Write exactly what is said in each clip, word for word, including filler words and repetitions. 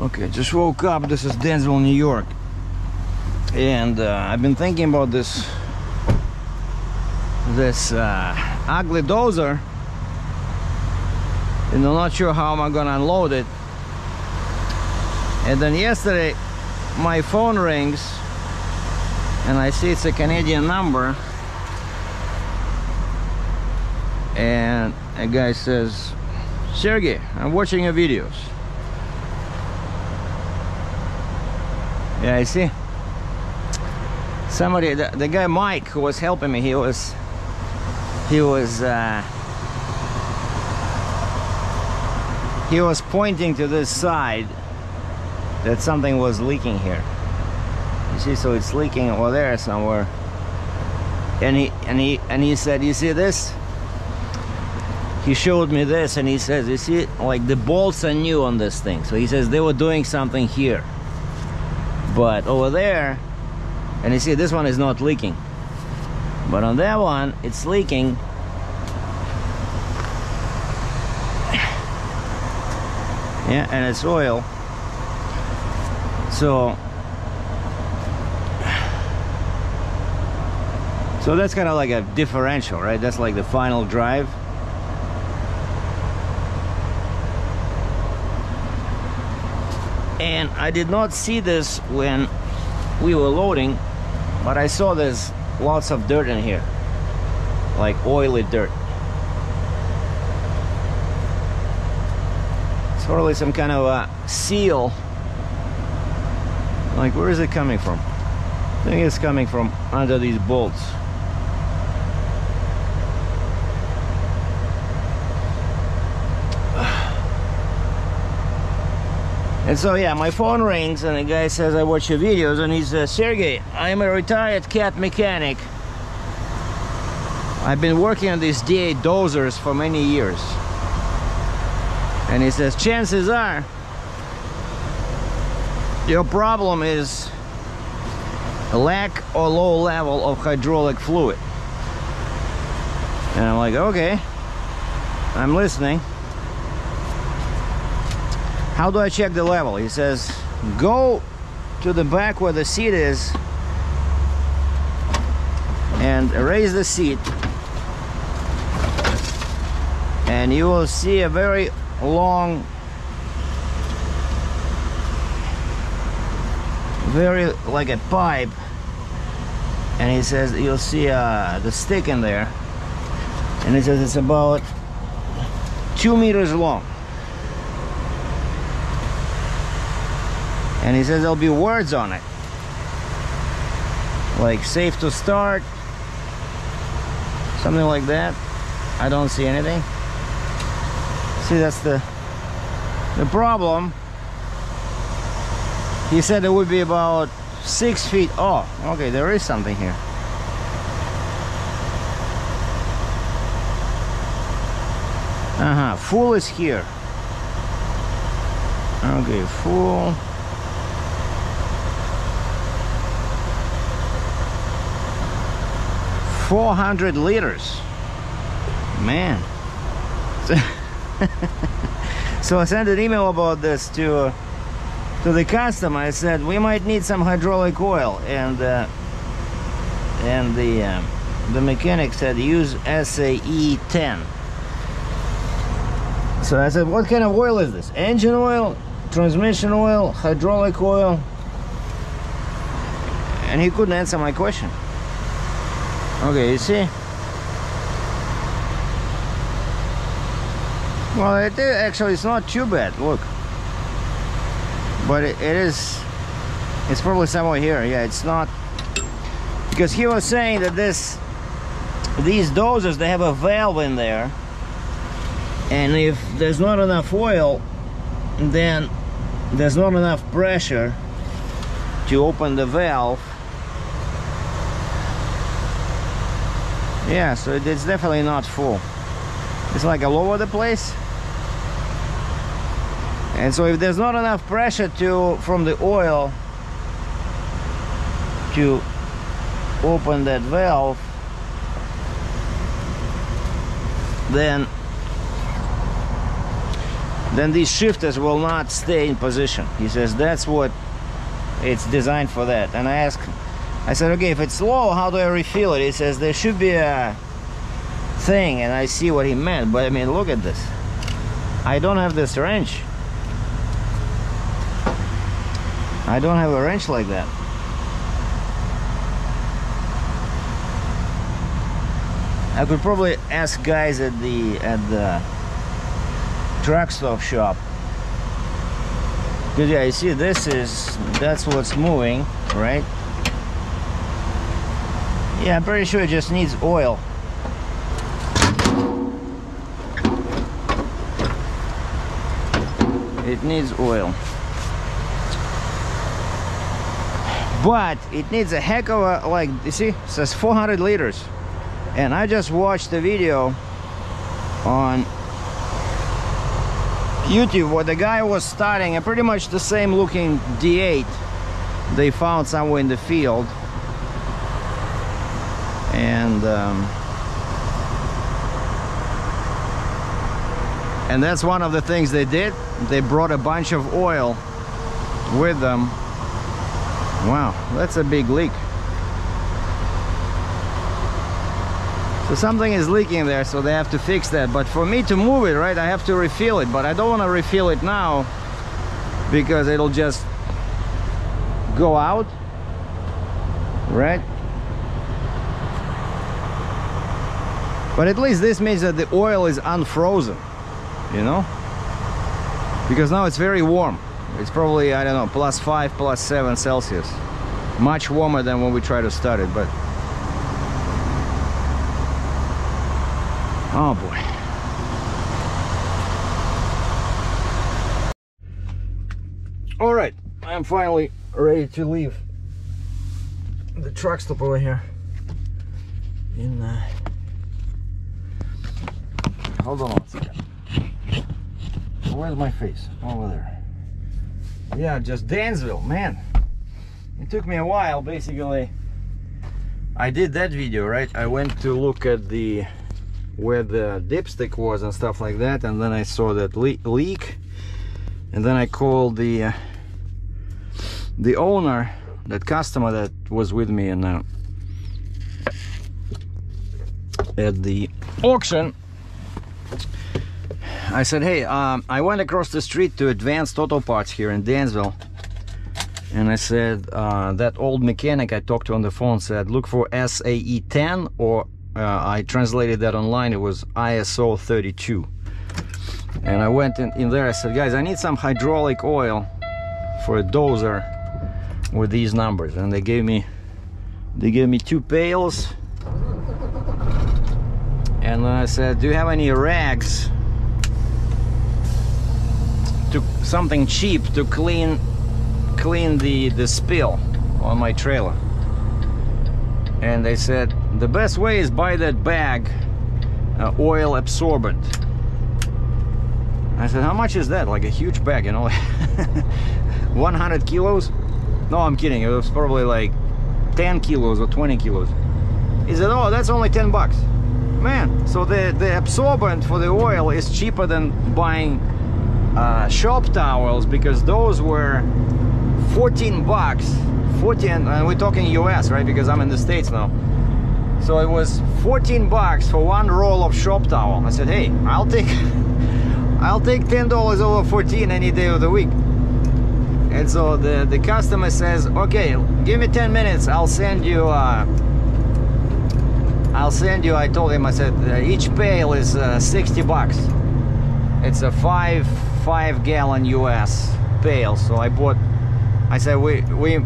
Okay, just woke up. This is Dansville, New York, and uh, I've been thinking about this this uh, ugly dozer, and I'm not sure how am I gonna unload it. And then yesterday my phone rings and I see it's a Canadian number, and a guy says, "Sergei, I'm watching your videos." Yeah, I see. Somebody, the, the guy Mike, who was helping me, he was, he was, uh, he was pointing to this side that something was leaking here. You see, so it's leaking over there somewhere. And he, and he, and he said, "You see this?" He showed me this, and he says, "You see, like the bolts are new on this thing." So he says they were doing something here, but over there, and you see this one is not leaking, but on that one it's leaking. Yeah, and it's oil. So so that's kind of like a differential, right? That's like the final drive. And I did not see this when we were loading, but I saw there's lots of dirt in here, like oily dirt. It's probably some kind of a seal. Like, where is it coming from? I think it's coming from under these bolts. And so, yeah, my phone rings and the guy says, "I watch your videos," and he says, "Sergei, I am a retired cat mechanic. I've been working on these D eight dozers for many years." And he says, "Chances are your problem is a lack or low level of hydraulic fluid." And I'm like, "Okay, I'm listening. How do I check the level?" He says, "Go to the back where the seat is and raise the seat, and you will see a very long, very like a pipe." And he says, "You'll see uh, the stick in there," and he says it's about two meters long. And he says there'll be words on it, like "safe to start," something like that. I don't see anything. See, that's the the problem. He said it would be about six feet. Oh, okay, there is something here. Uh-huh, full is here. Okay, full. four hundred liters, man. So I sent an email about this to uh, to the customer. I said we might need some hydraulic oil, and uh, and the uh, the mechanic said use S A E ten. So I said, "What kind of oil is this? Engine oil, transmission oil, hydraulic oil?" And he couldn't answer my question. Okay, you see? Well, it is, actually it's not too bad, look. But it, it is, it's probably somewhere here. Yeah, it's not, because he was saying that this, these dozers, they have a valve in there, and if there's not enough oil, then there's not enough pressure to open the valve. Yeah, so it's definitely not full. It's like all over the place. And so if there's not enough pressure to from the oil to open that valve, then then these shifters will not stay in position. He says that's what it's designed for, that. And I asked him, I said, okay, if it's low, how do I refill it? He says there should be a thing, and I see what he meant, but I mean, look at this. I don't have this wrench. I don't have a wrench like that. I could probably ask guys at the at the truck stop shop. Cause yeah, you see, this is that's what's moving, right? Yeah, I'm pretty sure it just needs oil. It needs oil. But it needs a heck of a, like, you see, it says four hundred liters. And I just watched a video on YouTube where the guy was starting a pretty much the same looking D eight they found somewhere in the field. And um, and that's one of the things they did. They brought a bunch of oil with them. Wow, that's a big leak. So something is leaking there, so they have to fix that. But for me to move it, right, I have to refill it. But I don't want to refill it now because it'll just go out, right? But at least this means that the oil is unfrozen, you know? Because now it's very warm. It's probably, I don't know, plus five, plus seven Celsius. Much warmer than when we try to start it, but... Oh boy. All right, I'm finally ready to leave the truck stop over here. In, uh... Hold on a second. Where's my face? Over there. Yeah, just Dansville, man. It took me a while, basically. I did that video, right? I went to look at the where the dipstick was and stuff like that, and then I saw that le leak, and then I called the uh, the owner, that customer that was with me, and uh, at the auction. I said, hey, um, I went across the street to Advanced Auto Parts here in Dansville, and I said, uh, that old mechanic I talked to on the phone said, look for S A E ten, or uh, I translated that online, it was I S O thirty-two. And I went in, in there, I said, guys, I need some hydraulic oil for a dozer with these numbers. And they gave me, they gave me two pails, and I said, do you have any rags? To something cheap to clean clean the the spill on my trailer. And they said the best way is buy that bag, uh, oil absorbent. I said, how much is that? Like a huge bag, you know, one hundred kilos? No, I'm kidding, it was probably like ten kilos or twenty kilos. He said, oh, that's only ten bucks, man. So the the absorbent for the oil is cheaper than buying Uh, shop towels, because those were fourteen bucks, fourteen, and we're talking U S, right, because I'm in the States now. So it was fourteen bucks for one roll of shop towel. I said, hey, I'll take I'll take ten dollars over fourteen any day of the week. And so the, the customer says, okay, give me ten minutes, I'll send you uh, I'll send you, I told him, I said, each pail is uh, sixty bucks. It's a five five gallon U S pail. So I bought, I said, we we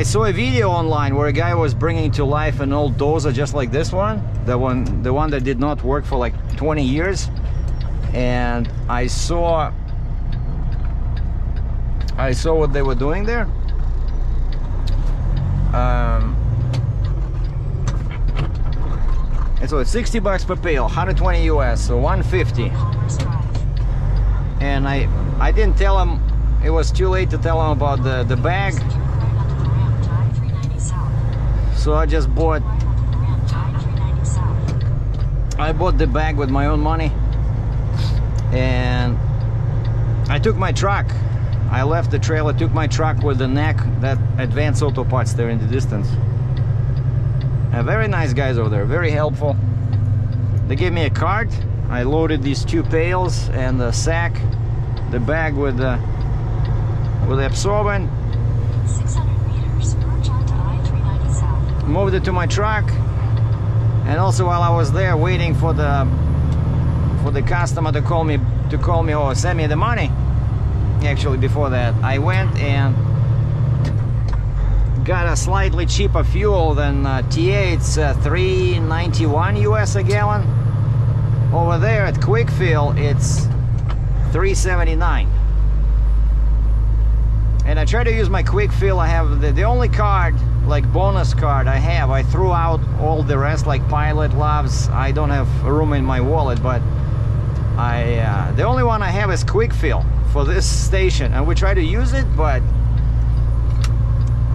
I saw a video online where a guy was bringing to life an old dozer just like this one, the one the one that did not work for like twenty years. And I saw I saw what they were doing there. Um, and so it's sixty bucks per pail, one hundred twenty U S, so one fifty. And I, I didn't tell him, it was too late to tell him about the, the bag. So I just bought, I bought the bag with my own money. And I took my truck. I left the trailer, took my truck with the neck, that Advanced Auto Parts there in the distance. Uh, very nice guys over there, very helpful. They gave me a cart. I loaded these two pails and a sack, the bag with the, with the absorbent. six hundred meters, merge onto I three ninety south. Moved it to my truck. And also while I was there waiting for the for the customer to call me to call me or send me the money, actually before that, I went and got a slightly cheaper fuel than uh, T A. It's uh, three ninety-one U S a gallon. Over there at Quick Fill, it's three seventy-nine. And I try to use my Quick Fill. I have the, the only card, like bonus card I have, I threw out all the rest, like Pilot, Loves. I don't have room in my wallet, but I uh, the only one I have is Quick Fill for this station, and we try to use it, but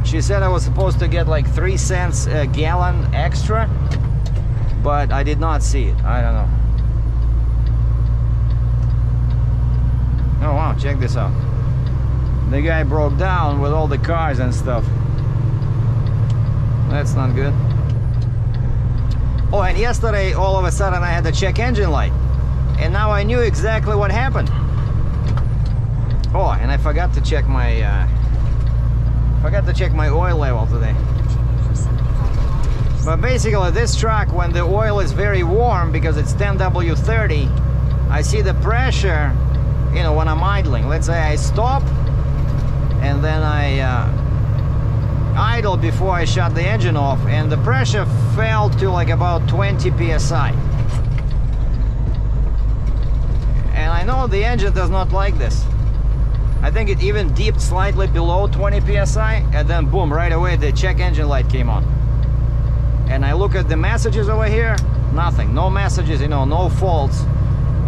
she said I was supposed to get like three cents a gallon extra, but I did not see it. I don't know. Oh wow, check this out. The guy broke down with all the cars and stuff. That's not good. Oh, and yesterday all of a sudden I had a check engine light, and now I knew exactly what happened. Oh, and I forgot to check my uh, forgot to check my oil level today. But basically this truck, when the oil is very warm, because it's ten W thirty, I see the pressure, you know, when I'm idling. Let's say I stop and then I uh, idle before I shut the engine off, and the pressure fell to like about twenty P S I. And I know the engine does not like this. I think it even dipped slightly below twenty P S I, and then boom, right away the check engine light came on. And I look at the messages over here, nothing, no messages, you know, no faults.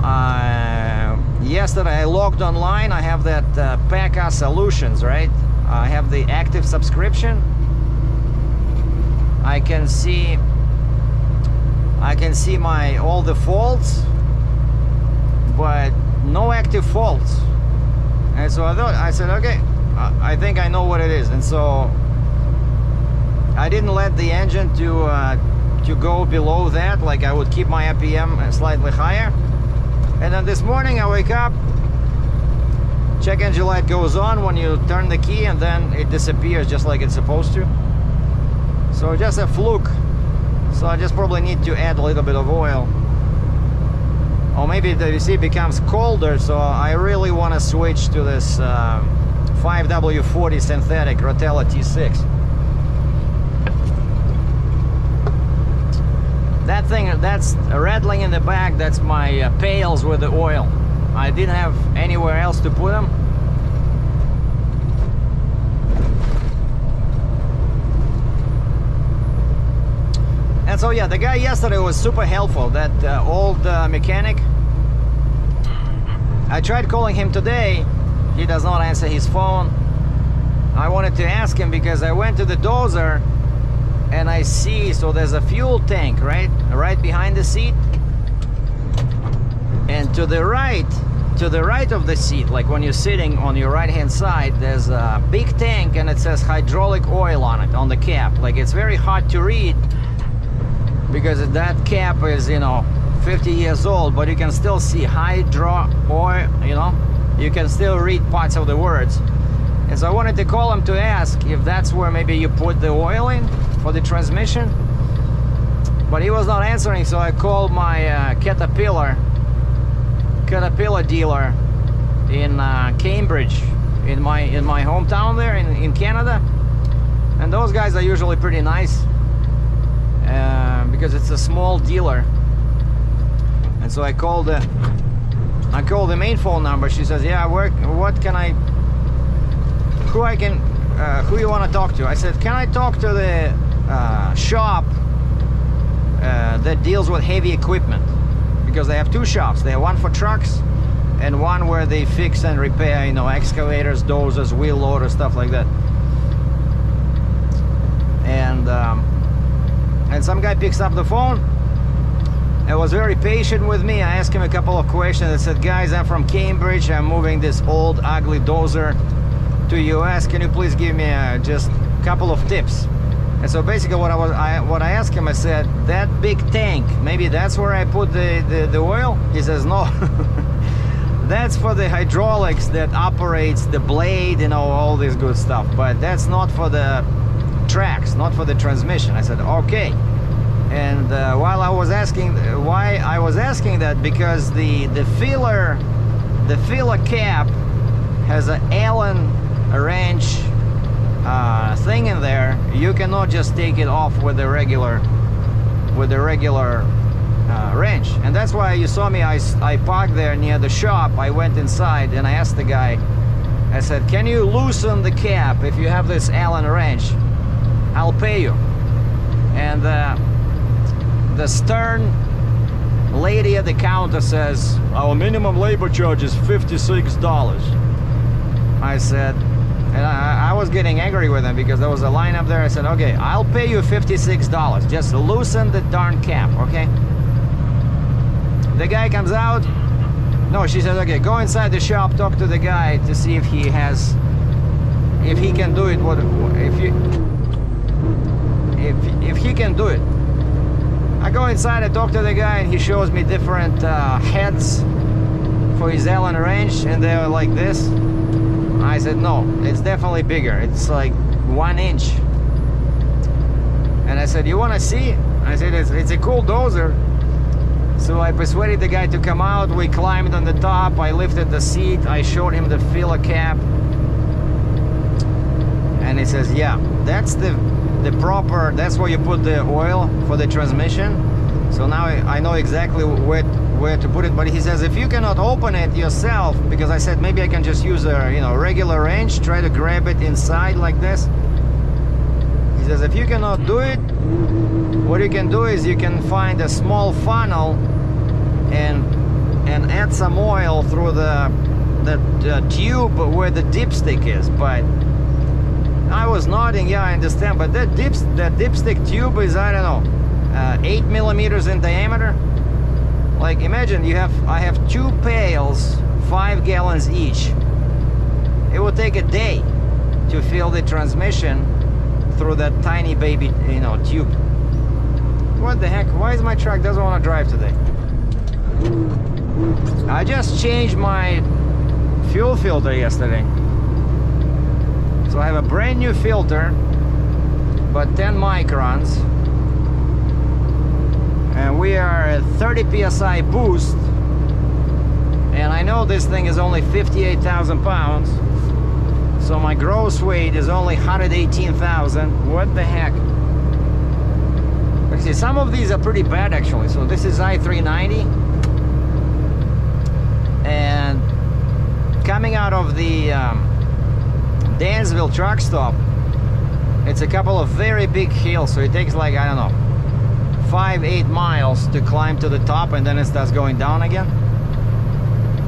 Uh, yesterday I logged online. I have that uh, P A C A Solutions, right? I have the active subscription. I can see I can see my all the faults, but no active faults. And so I thought, I said, okay, I, I think I know what it is. And so I didn't let the engine to uh, to go below that. Like I would keep my R P M slightly higher. And then this morning I wake up. Check engine light goes on when you turn the key, and then it disappears just like it's supposed to. So just a fluke. So I just probably need to add a little bit of oil. Or maybe the V C becomes colder, so I really want to switch to this uh, five W forty synthetic Rotella T six. That thing, that's rattling in the back, that's my uh, pails with the oil. I didn't have anywhere else to put them. And so yeah, the guy yesterday was super helpful, that uh, old uh, mechanic. I tried calling him today. He does not answer his phone. I wanted to ask him because I went to the dozer and I see, so there's a fuel tank, right? Right behind the seat. And to the right, to the right of the seat, like when you're sitting on your right-hand side, there's a big tank and it says hydraulic oil on it, on the cap. Like it's very hard to read because that cap is, you know, fifty years old, but you can still see hydro oil, you know, you can still read parts of the words. And so I wanted to call him to ask if that's where maybe you put the oil in for the transmission. But he was not answering, so I called my uh, Caterpillar. Caterpillar dealer in uh, Cambridge, in my in my hometown there in, in Canada, and those guys are usually pretty nice uh, because it's a small dealer. And so I called the I called the main phone number. She says, "Yeah, where? What can I? Who I can? Uh, who you want to talk to?" I said, "Can I talk to the uh, shop uh, that deals with heavy equipment?" Because they have two shops. They have one for trucks and one where they fix and repair, you know, excavators, dozers, wheel loaders, stuff like that. And um, and some guy picks up the phone It was very patient with me. I asked him a couple of questions. I said, guys, I'm from Cambridge. I'm moving this old ugly dozer to U S. Can you please give me a, just a couple of tips? And so basically what I was, I, what I asked him, I said, that big tank, maybe that's where I put the, the, the oil? He says, no. That's for the hydraulics that operates the blade, you know, all this good stuff. But that's not for the tracks, not for the transmission. I said, okay. And uh, while I was asking, why I was asking that, because the, the filler, the filler cap has an Allen wrench uh, thing in there. You cannot just take it off with a regular, with a regular uh, wrench. And that's why you saw me, I, I parked there near the shop. I went inside and I asked the guy, I said, can you loosen the cap if you have this Allen wrench? I'll pay you. And uh, the stern lady at the counter says, our minimum labor charge is fifty-six dollars. I said, and I, I was getting angry with him because there was a line up there. I said, okay, I'll pay you fifty-six dollars. Just loosen the darn cap, okay? The guy comes out. No, she says, okay, go inside the shop, talk to the guy to see if he has, if he can do it, what, if you, if, if he can do it. I go inside, I talk to the guy, and he shows me different uh, heads for his Allen wrench, and they're like this. I said, no, it's definitely bigger. It's like one inch. And I said, you want to see? I said, it's, it's a cool dozer. So I persuaded the guy to come out. We climbed on the top. I lifted the seat. I showed him the filler cap. And he says, yeah, that's the... the proper, that's where you put the oil for the transmission. So now I know exactly where where to put it. But he says, if you cannot open it yourself, because I said maybe I can just use a, you know, regular wrench, try to grab it inside like this. He says, if you cannot do it, what you can do is you can find a small funnel and and add some oil through the the, the tube where the dipstick is. But I was nodding, yeah, I understand, but that dips, that dipstick tube is, I don't know, uh, eight millimeters in diameter. Like, imagine you have, I have two pails, five gallons each. It would take a day to fill the transmission through that tiny baby, you know, tube. What the heck? Why is my truck doesn't want to drive today? I just changed my fuel filter yesterday. So I have a brand new filter, but ten microns, and we are at thirty P S I boost, and I know this thing is only fifty-eight thousand pounds, so my gross weight is only one hundred eighteen thousand. What the heck? But see, some of these are pretty bad actually. So this is I three ninety, and coming out of the um, Dansville truck stop, it's a couple of very big hills, so it takes like, I don't know, five, eight miles to climb to the top, and then it starts going down again.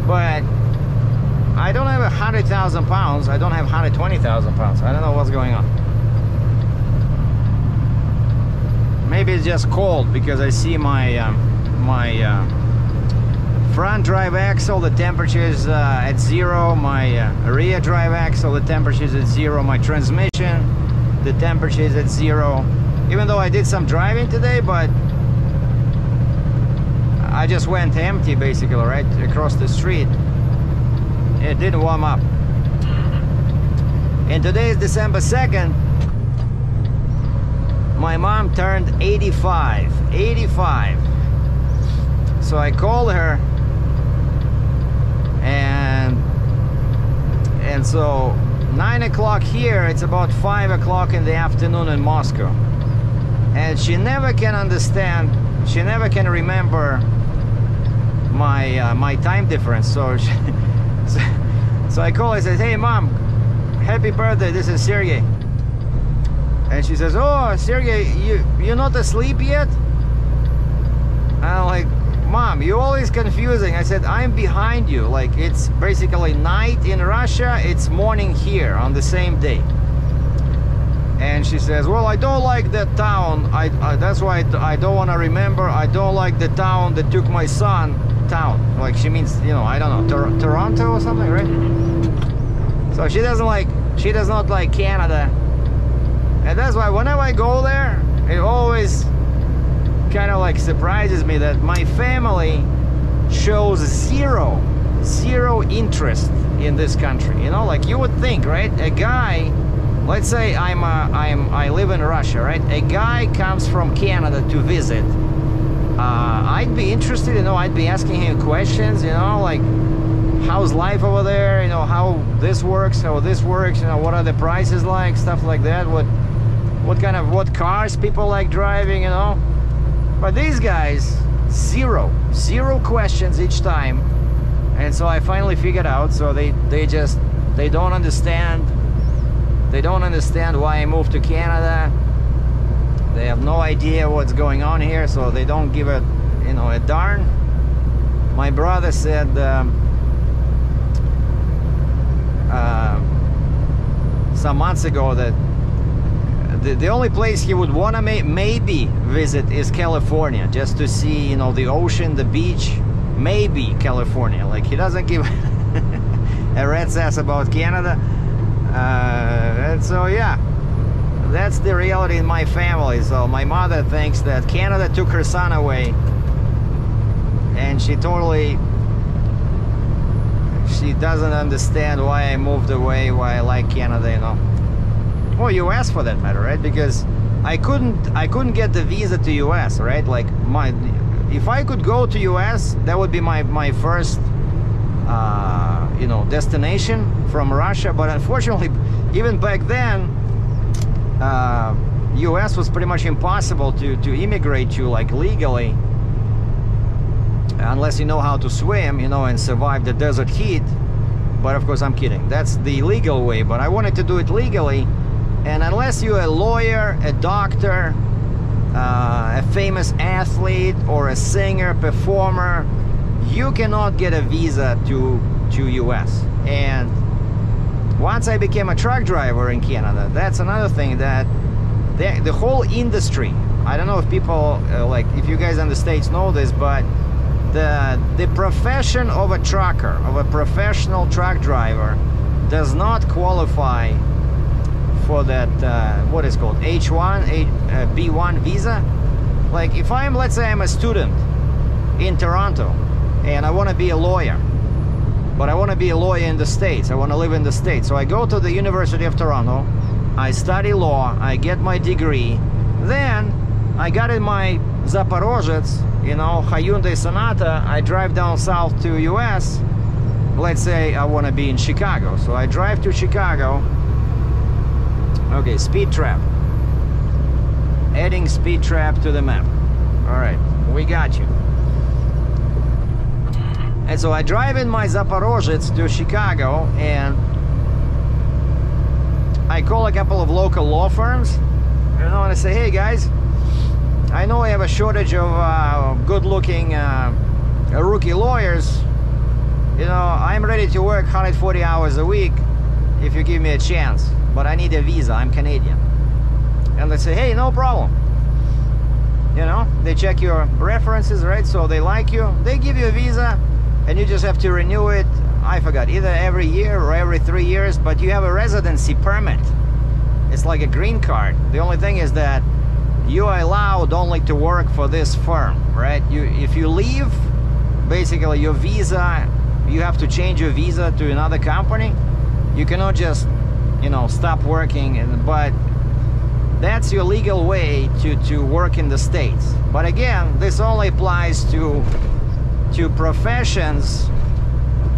But I don't have one hundred thousand pounds, I don't have one hundred twenty thousand pounds, I don't know what's going on. Maybe it's just cold, because I see my, um, my uh, front drive axle, the temperature is uh, at zero, my uh, rear drive axle, the temperature is at zero, my transmission, the temperature is at zero. Even though I did some driving today, but I just went empty basically, right across the street. It didn't warm up. And today is December second. My mom turned eighty-five. So I called her, and and so nine o'clock here, it's about five o'clock in the afternoon in Moscow, and she never can understand, she never can remember my uh, my time difference. So, she, so so I call, I said, hey mom, happy birthday, this is Sergei. And she says, oh Sergei, you you're not asleep yet? And I'm like, mom, you're always confusing. I said, I'm behind you. Like, it's basically night in Russia, it's morning here on the same day. and she says, well, I don't like that town, I, I that's why I, I don't want to remember, I don't like the town that took my son, town, like she means, you know, I don't know, Tor Toronto or something, right? So she doesn't like, she does not like Canada, and that's why whenever I go there, it always kind of like surprises me that my family shows zero, zero interest in this country. You know, like you would think, right? A guy, let's say I'm, a, I'm, I live in Russia, right? A guy comes from Canada to visit. Uh, I'd be interested, you know. I'd be asking him questions, you know, like how's life over there? You know, how this works, how this works. You know, what are the prices like? Stuff like that. What, what kind of what cars people like driving? You know. But these guys, zero, zero questions each time, and so I finally figured out. So they, they just, they don't understand, they don't understand why I moved to Canada. They have no idea what's going on here, so they don't give a, you know, a darn. My brother said, um, uh, some months ago that The, the only place he would want to may, maybe visit is California, just to see, you know, the ocean, the beach, maybe California. Like, he doesn't give a rat's ass about Canada. Uh, and so, yeah, that's the reality in my family. So my mother thinks that Canada took her son away, and she totally, she doesn't understand why I moved away, why I like Canada, you know. Or U S for that matter, right? Because I couldn't, I couldn't get the visa to U S, right? Like my, if I could go to U S, that would be my my first, uh, you know, destination from Russia. But unfortunately, even back then, uh, U S was pretty much impossible to to immigrate to, like legally, unless you know how to swim, you know, and survive the desert heat. But of course, I'm kidding. That's the legal way. But I wanted to do it legally. And unless you're a lawyer, a doctor, uh, a famous athlete, or a singer, performer, you cannot get a visa to to U S. And once I became a truck driver in Canada, that's another thing that the, the whole industry, I don't know if people, uh, like, if you guys in the States know this, but the, the profession of a trucker, of a professional truck driver, does not qualify for that uh, what is called H one, H, uh, B one visa. Like if I'm, let's say I'm a student in Toronto and I want to be a lawyer, but I want to be a lawyer in the States, I want to live in the States, so I go to the University of Toronto, I study law, I get my degree, then I got in my Zaporozhets, you know, Hyundai Sonata, I drive down south to U S, let's say I want to be in Chicago, so I drive to Chicago. Okay, speed trap. Adding speed trap to the map. All right, we got you. And so I drive in my Zaporozhets to Chicago, and I call a couple of local law firms, and I want to say, hey guys, I know I have a shortage of uh, good-looking uh, rookie lawyers. You know, I'm ready to work one hundred forty hours a week if you give me a chance. But I need a visa, I'm Canadian. And they say, hey, no problem. You know, they check your references, right? So they like you, they give you a visa, and you just have to renew it, I forgot, either every year or every three years, but you have a residency permit. It's like a green card. The only thing is that you are allowed only to work for this firm, right? You, if you leave, basically your visa, you have to change your visa to another company. You cannot just, you know, stop working, and but that's your legal way to to work in the States. But again, this only applies to to professions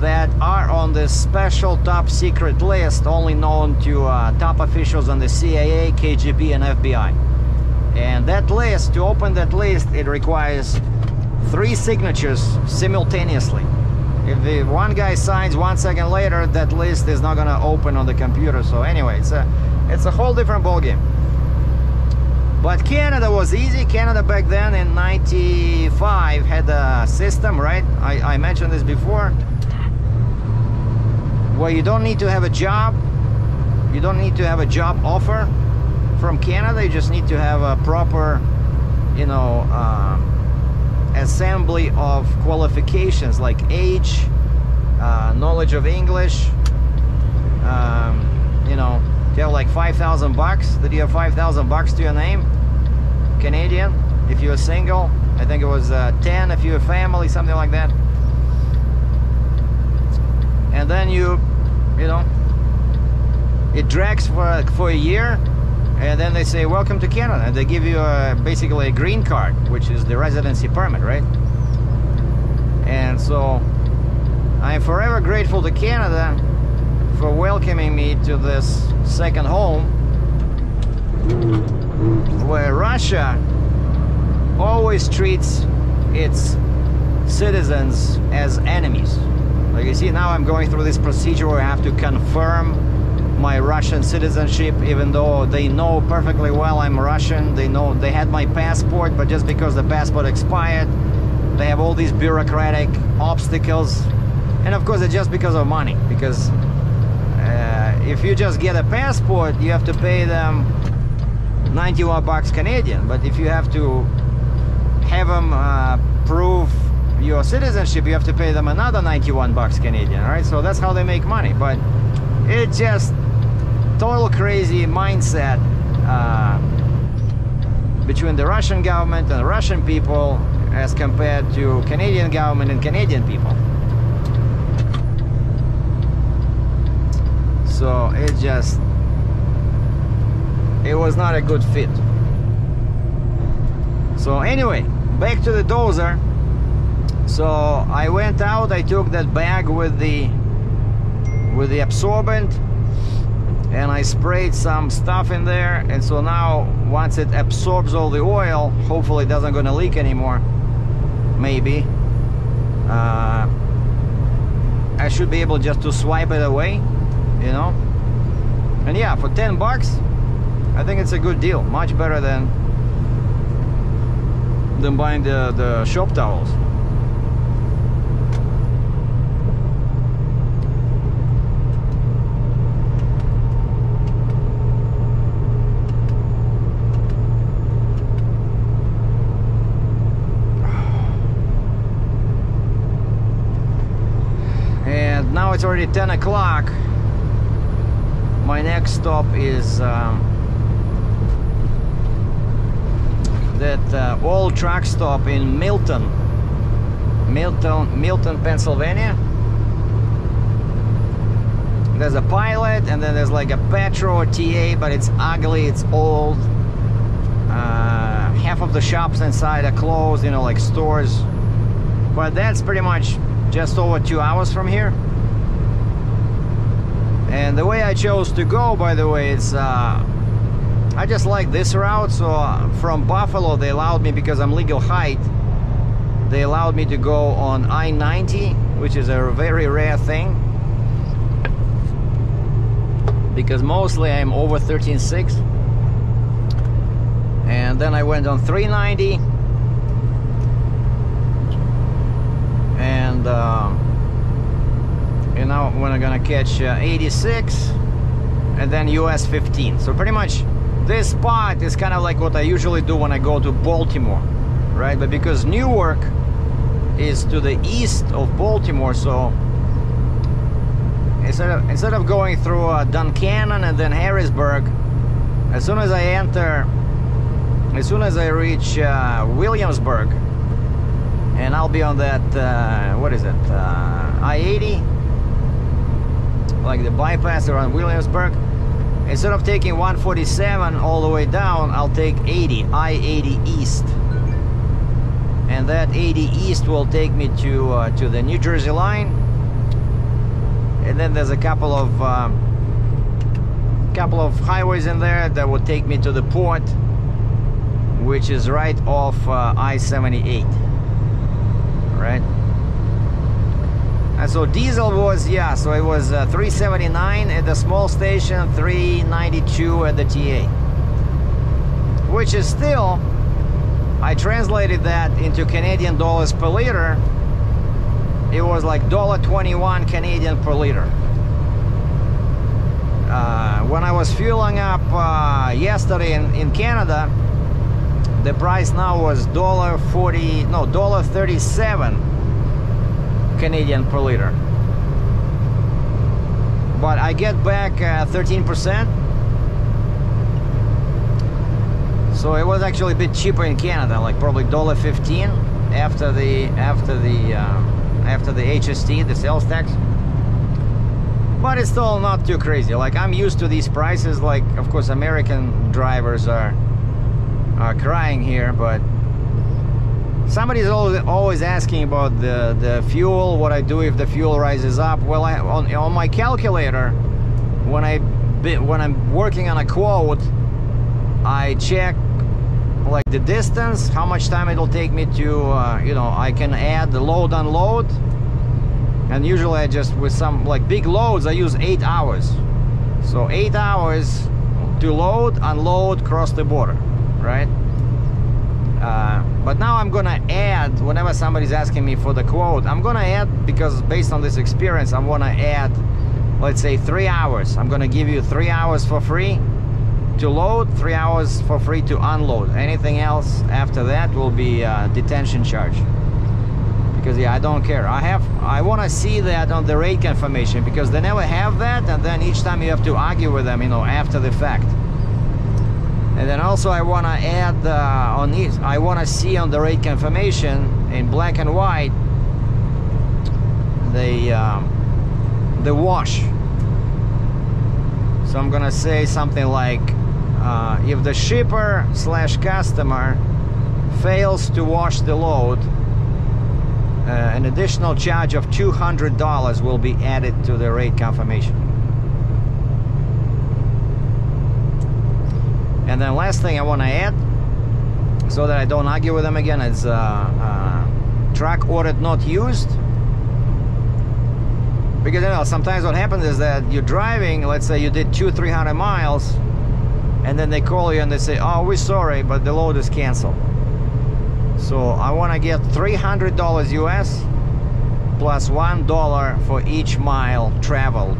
that are on this special top secret list, only known to uh, top officials on the C I A, K G B, and F B I. And that list, to open that list, it requires three signatures simultaneously. If the one guy signs, one second later, that list is not gonna open on the computer. So anyway, it's a, it's a whole different ball game. But Canada was easy. Canada back then in ninety-five had a system, right? I, I mentioned this before, where you don't need to have a job, you don't need to have a job offer, from Canada. You just need to have a proper, you know, um, assembly of qualifications like age, uh, knowledge of English. Um, you know, you have like five thousand bucks, that you have five thousand bucks to your name, Canadian, if you're single. I think it was uh, ten if you're a family, something like that. And then you, you know, it drags for, for a year, and then they say, welcome to Canada. And they give you a, basically a green card, which is the residency permit, right? And so I am forever grateful to Canada for welcoming me to this second home, where Russia always treats its citizens as enemies. Like you see, now I'm going through this procedure where I have to confirm my Russian citizenship, even though they know perfectly well I'm Russian. They know, they had my passport, but just because the passport expired, they have all these bureaucratic obstacles. And of course, it's just because of money, because uh, if you just get a passport, you have to pay them ninety-one bucks Canadian, but if you have to have them uh, prove your citizenship, you have to pay them another ninety-one bucks Canadian, right? So that's how they make money. But it's just total crazy mindset uh, between the Russian government and the Russian people as compared to Canadian government and Canadian people. So it just, it was not a good fit. So anyway, back to the dozer. So I went out, I took that bag with the with the absorbent, and I sprayed some stuff in there, and so now once it absorbs all the oil, hopefully it doesn't gonna leak anymore, maybe. Uh, I should be able just to swipe it away, you know. And yeah, for ten bucks, I think it's a good deal, much better than than buying the, the shop towels. And now it's already ten o'clock. My next stop is um, that uh, old truck stop in Milton, Milton, Milton, Pennsylvania. There's a Pilot, and then there's like a petrol T A, but it's ugly, it's old. Uh, half of the shops inside are closed, you know, like stores. But that's pretty much just over two hours from here. And the way I chose to go, by the way, it's uh, I just like this route. So from Buffalo, they allowed me, because I'm legal height, they allowed me to go on I ninety, which is a very rare thing, because mostly I'm over thirteen six. And then I went on three ninety, and um, you know, when I'm gonna catch uh, eighty-six, and then U S fifteen. So pretty much this spot is kind of like what I usually do when I go to Baltimore, right? But because Newark is to the east of Baltimore, so instead of, instead of going through uh, Duncannon and then Harrisburg, as soon as I enter, as soon as I reach uh, Williamsburg, and I'll be on that, uh, what is it, uh, I eighty, like the bypass around Williamsburg. Instead of taking one forty-seven all the way down, I'll take eighty, I eighty East. And that eighty East will take me to uh, to the New Jersey line. And then there's a couple of um, couple of highways in there that will take me to the port, which is right off uh, I seventy-eight. Right. And so diesel was, yeah, so it was uh, three seventy-nine at the small station, three ninety-two at the T A, which is still, I translated that into Canadian dollars per liter, it was like one dollar twenty-one Canadian per liter, uh, when I was fueling up uh, yesterday in, in Canada, the price now was one dollar forty, no, one dollar thirty-seven Canadian per liter. But I get back uh, thirteen percent, so it was actually a bit cheaper in Canada, like probably one dollar fifteen after the after the uh, after the H S T, the sales tax. But it's still not too crazy. Like, I'm used to these prices. Like, of course, American drivers are are crying here, but somebody's always always asking about the the fuel. What I do if the fuel rises up? Well, I, on on my calculator, when I when I'm working on a quote, I check like the distance, how much time it'll take me to, uh, you know, I can add the load, unload. And usually I just, with some like big loads, I use eight hours. So eight hours to load, unload, cross the border, right? Uh, but now I'm gonna add, whenever somebody's asking me for the quote, I'm gonna add, because based on this experience, I wanna add, let's say three hours. I'm gonna give you three hours for free to load, three hours for free to unload. Anything else after that will be a detention charge. Because yeah, I don't care. I have, I want to see that on the rate confirmation, because they never have that, and then each time you have to argue with them, you know, after the fact. And then also I want to add uh, on these, I want to see on the rate confirmation in black and white the um, the wash. So I'm gonna say something like, uh, if the shipper slash customer fails to wash the load, Uh, an additional charge of two hundred dollars will be added to the rate confirmation. And then last thing I want to add, so that I don't argue with them again, is uh, uh, truck ordered not used. Because, you know, sometimes what happens is that you're driving, let's say you did two, three hundred miles, and then they call you and they say, oh, we're sorry, but the load is canceled. So I want to get three hundred dollars U S plus one dollar for each mile traveled,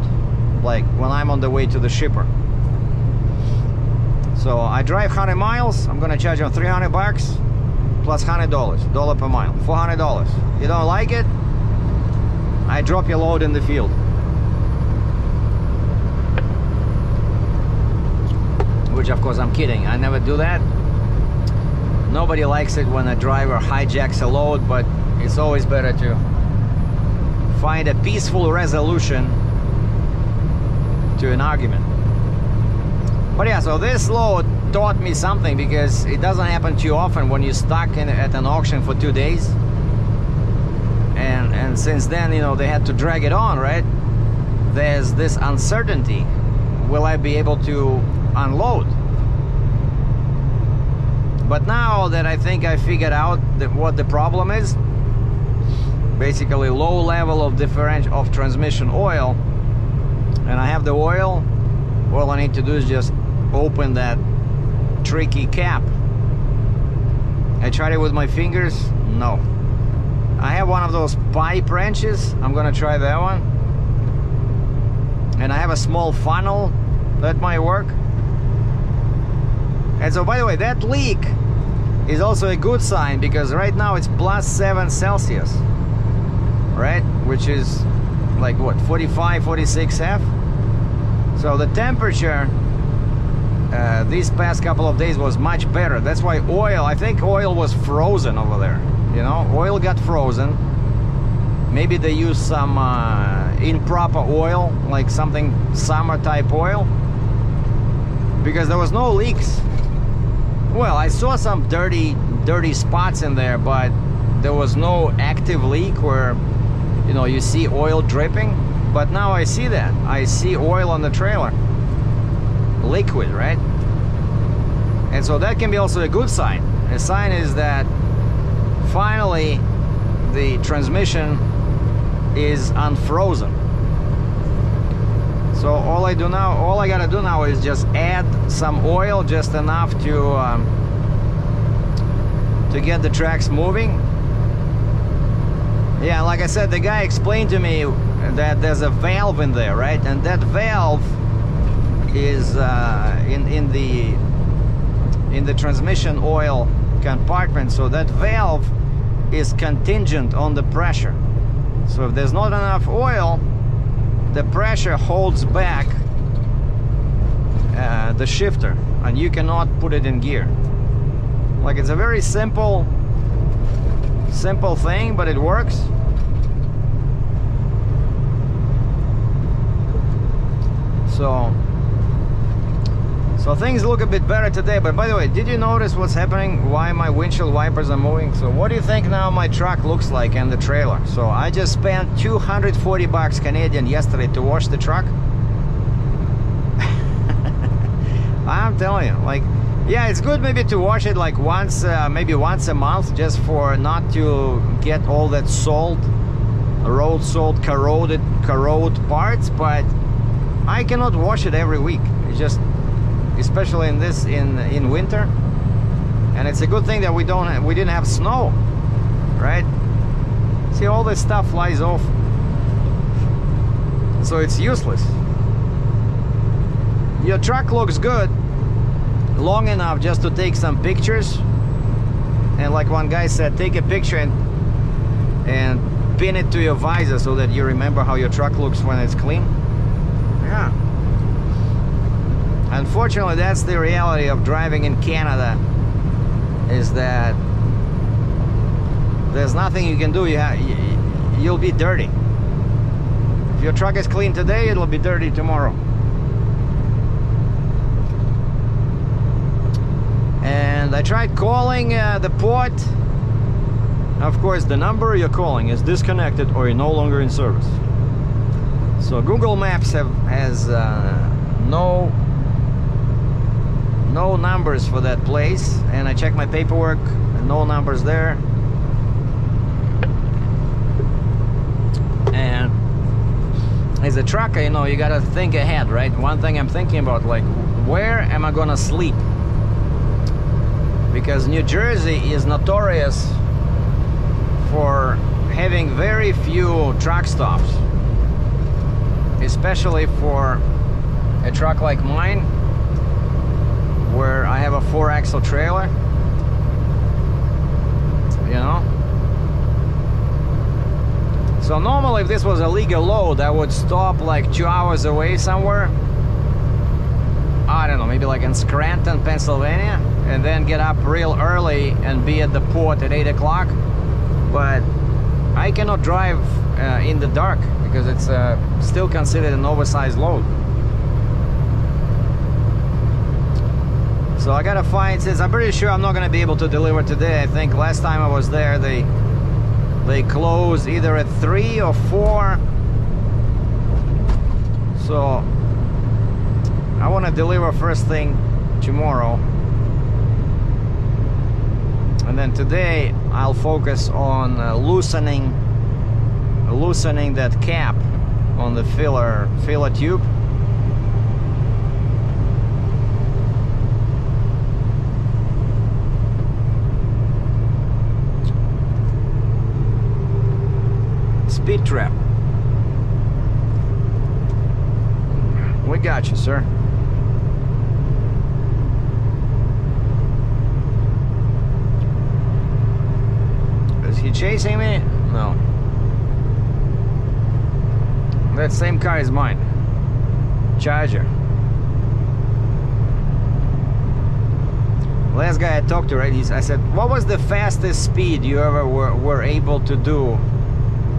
like when I'm on the way to the shipper. So I drive one hundred miles, I'm going to charge them three hundred bucks plus one hundred dollars, dollar per mile, four hundred dollars. You don't like it? I drop your load in the field. Which, of course, I'm kidding. I never do that. Nobody likes it when a driver hijacks a load, but it's always better to find a peaceful resolution to an argument. But yeah, so this load taught me something, because it doesn't happen too often when you're stuck in, at an auction for two days. And, and since then, you know, they had to drag it on, right? There's this uncertainty. Will I be able to unload? But now that I think I figured out that what the problem is, basically low level of differential of transmission oil, and I have the oil, all I need to do is just open that tricky cap. I tried it with my fingers, no. I have one of those pipe wrenches, I'm gonna try that one. And I have a small funnel, that might work. And so, by the way, that leak is also a good sign, because right now it's plus seven Celsius, right? Which is like what, forty-five, forty-six F? So the temperature uh, these past couple of days was much better. That's why oil, I think oil was frozen over there, you know? Oil got frozen. Maybe they used some uh, improper oil, like something summer type oil, because there was no leaks. Well, I saw some dirty, dirty spots in there, but there was no active leak where, you know, you see oil dripping. But now I see that. I see oil on the trailer. Liquid, right? And so that can be also a good sign. A sign is that finally the transmission is unfrozen. So all I do now, all I gotta do now is just add some oil, just enough to um, to get the tracks moving. Yeah, like I said, the guy explained to me that there's a valve in there, right? And that valve is uh, in in the in the transmission oil compartment, so that valve is contingent on the pressure. So if there's not enough oil, the pressure holds back uh, the shifter, and you cannot put it in gear. Like, it's a very simple simple thing, but it works. So so things look a bit better today. But by the way, did you notice what's happening? Why my windshield wipers are moving? So what do you think now my truck looks like and the trailer? So I just spent two hundred forty bucks Canadian yesterday to wash the truck. I'm telling you, like, yeah, it's good maybe to wash it like once, uh, maybe once a month, just for not to get all that salt, road salt, corroded, corrode parts. But I cannot wash it every week. It's just, especially in this in in winter, and it's a good thing that we don't we didn't have snow, right? See, all this stuff flies off, so it's useless. Your truck looks good long enough just to take some pictures, and like one guy said, take a picture and and pin it to your visor so that you remember how your truck looks when it's clean. Yeah, unfortunately, that's the reality of driving in Canada, is that there's nothing you can do. You have, you'll be dirty. If your truck is clean today, it'll be dirty tomorrow. And I tried calling uh, the port. Of course, the number you're calling is disconnected or no longer in service. So Google Maps have, has uh, no no numbers for that place, and I checked my paperwork, and no numbers there. And as a trucker, you know, you gotta think ahead, right? One thing I'm thinking about, like, where am I gonna sleep? Because New Jersey is notorious for having very few truck stops, especially for a truck like mine, where I have a four-axle trailer, you know. So normally, if this was a legal load, I would stop like two hours away somewhere. I don't know, maybe like in Scranton, Pennsylvania, and then get up real early and be at the port at eight o'clock. But I cannot drive uh, in the dark because it's uh, still considered an oversized load. So I gotta find, since I'm pretty sure I'm not gonna be able to deliver today. I think last time I was there, they they closed either at three or four. So I wanna deliver first thing tomorrow, and then today I'll focus on uh, loosening loosening that cap on the filler filler tube. Speed trap. We got you, sir. Is he chasing me? No. That same car is mine. Charger. Last guy I talked to, right? He's, I said, what was the fastest speed you ever were, were able to do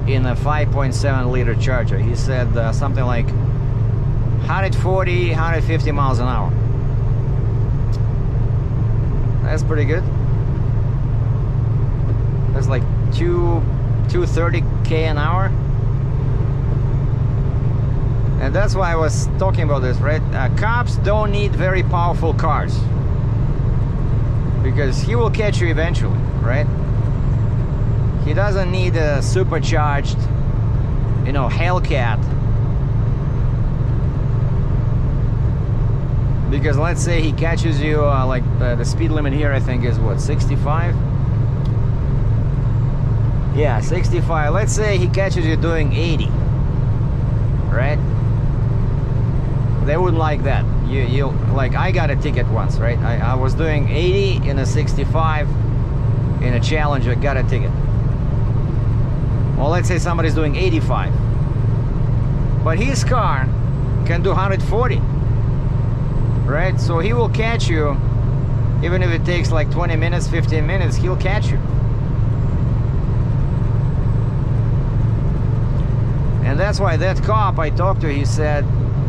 in a five point seven liter Charger? He said uh, something like one forty, one fifty miles an hour. That's pretty good. That's like two thirty K an hour. And that's why I was talking about this, right? Uh, cops don't need very powerful cars, because he will catch you eventually, right? He doesn't need a supercharged, you know, Hellcat. Because let's say he catches you, uh, like uh, the speed limit here, I think, is what, sixty-five? Yeah, sixty-five. Let's say he catches you doing eighty, right? They wouldn't like that. you you like I got a ticket once, right? I, I was doing eighty in a sixty-five in a Challenger, got a ticket. Well, let's say somebody's doing eighty-five, but his car can do one hundred forty, right? So he will catch you, even if it takes like twenty minutes, fifteen minutes, he'll catch you. And that's why that cop I talked to, he said,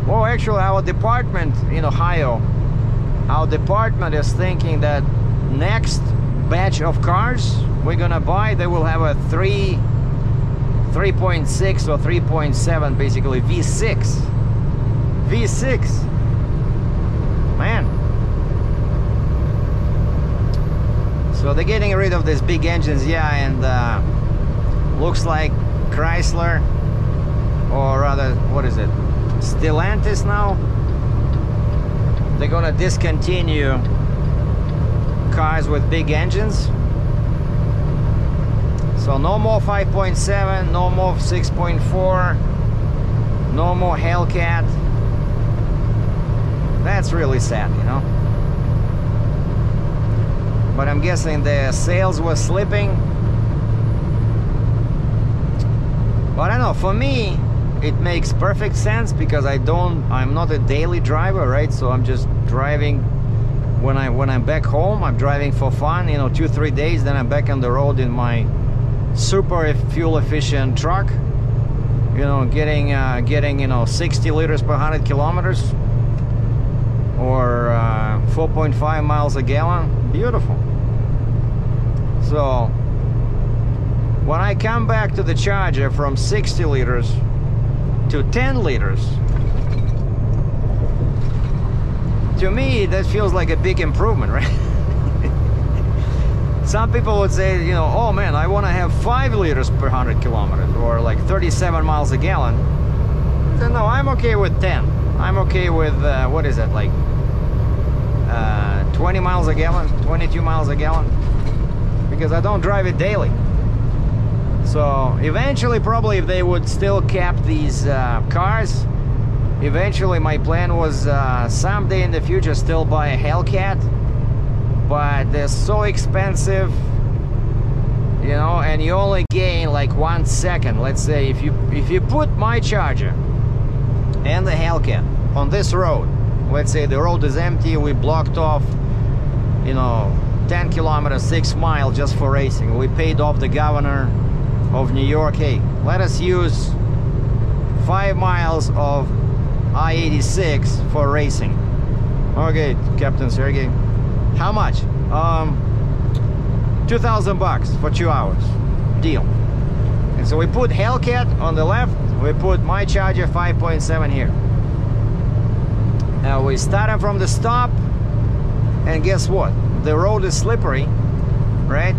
oh, actually our department in Ohio, our department is thinking that next batch of cars we're gonna buy, they will have a three, three point six or three point seven, basically V six, V six, man. So they're getting rid of these big engines, yeah, and uh, looks like Chrysler, or rather, what is it, Stellantis now? They're gonna discontinue cars with big engines. So no more five point seven, no more six point four, no more Hellcat. That's really sad, you know. But I'm guessing the sales were slipping. But I don't know, for me, it makes perfect sense, because I don't, I'm not a daily driver, right? So I'm just driving when I when I'm back home. I'm driving for fun, you know, two three days. Then I'm back on the road in my super fuel efficient truck. You know, getting uh, getting you know sixty liters per one hundred kilometers, or uh, four point five miles a gallon. Beautiful. So when I come back to the Charger from sixty liters. To ten liters, to me that feels like a big improvement, right? Some people would say, you know, oh man, I want to have five liters per one hundred kilometers, or like thirty-seven miles a gallon. So no, I'm okay with ten. I'm okay with uh, what is that, like uh, twenty miles a gallon, twenty-two miles a gallon, because I don't drive it daily. So eventually, probably if they would still cap these uh, cars, eventually my plan was uh, someday in the future still buy a Hellcat, but they're so expensive, you know, and you only gain like one second. Let's say if you if you put my Charger and the Hellcat on this road, let's say the road is empty, we blocked off, you know, ten kilometers, six mile just for racing. We paid off the governor of New York, hey, let us use five miles of I eighty-six for racing. Okay, Captain Sergei, how much? Um, two thousand bucks for two hours, deal. And so we put Hellcat on the left, we put my Charger five point seven here. Now we started from the stop, and guess what? The road is slippery, right?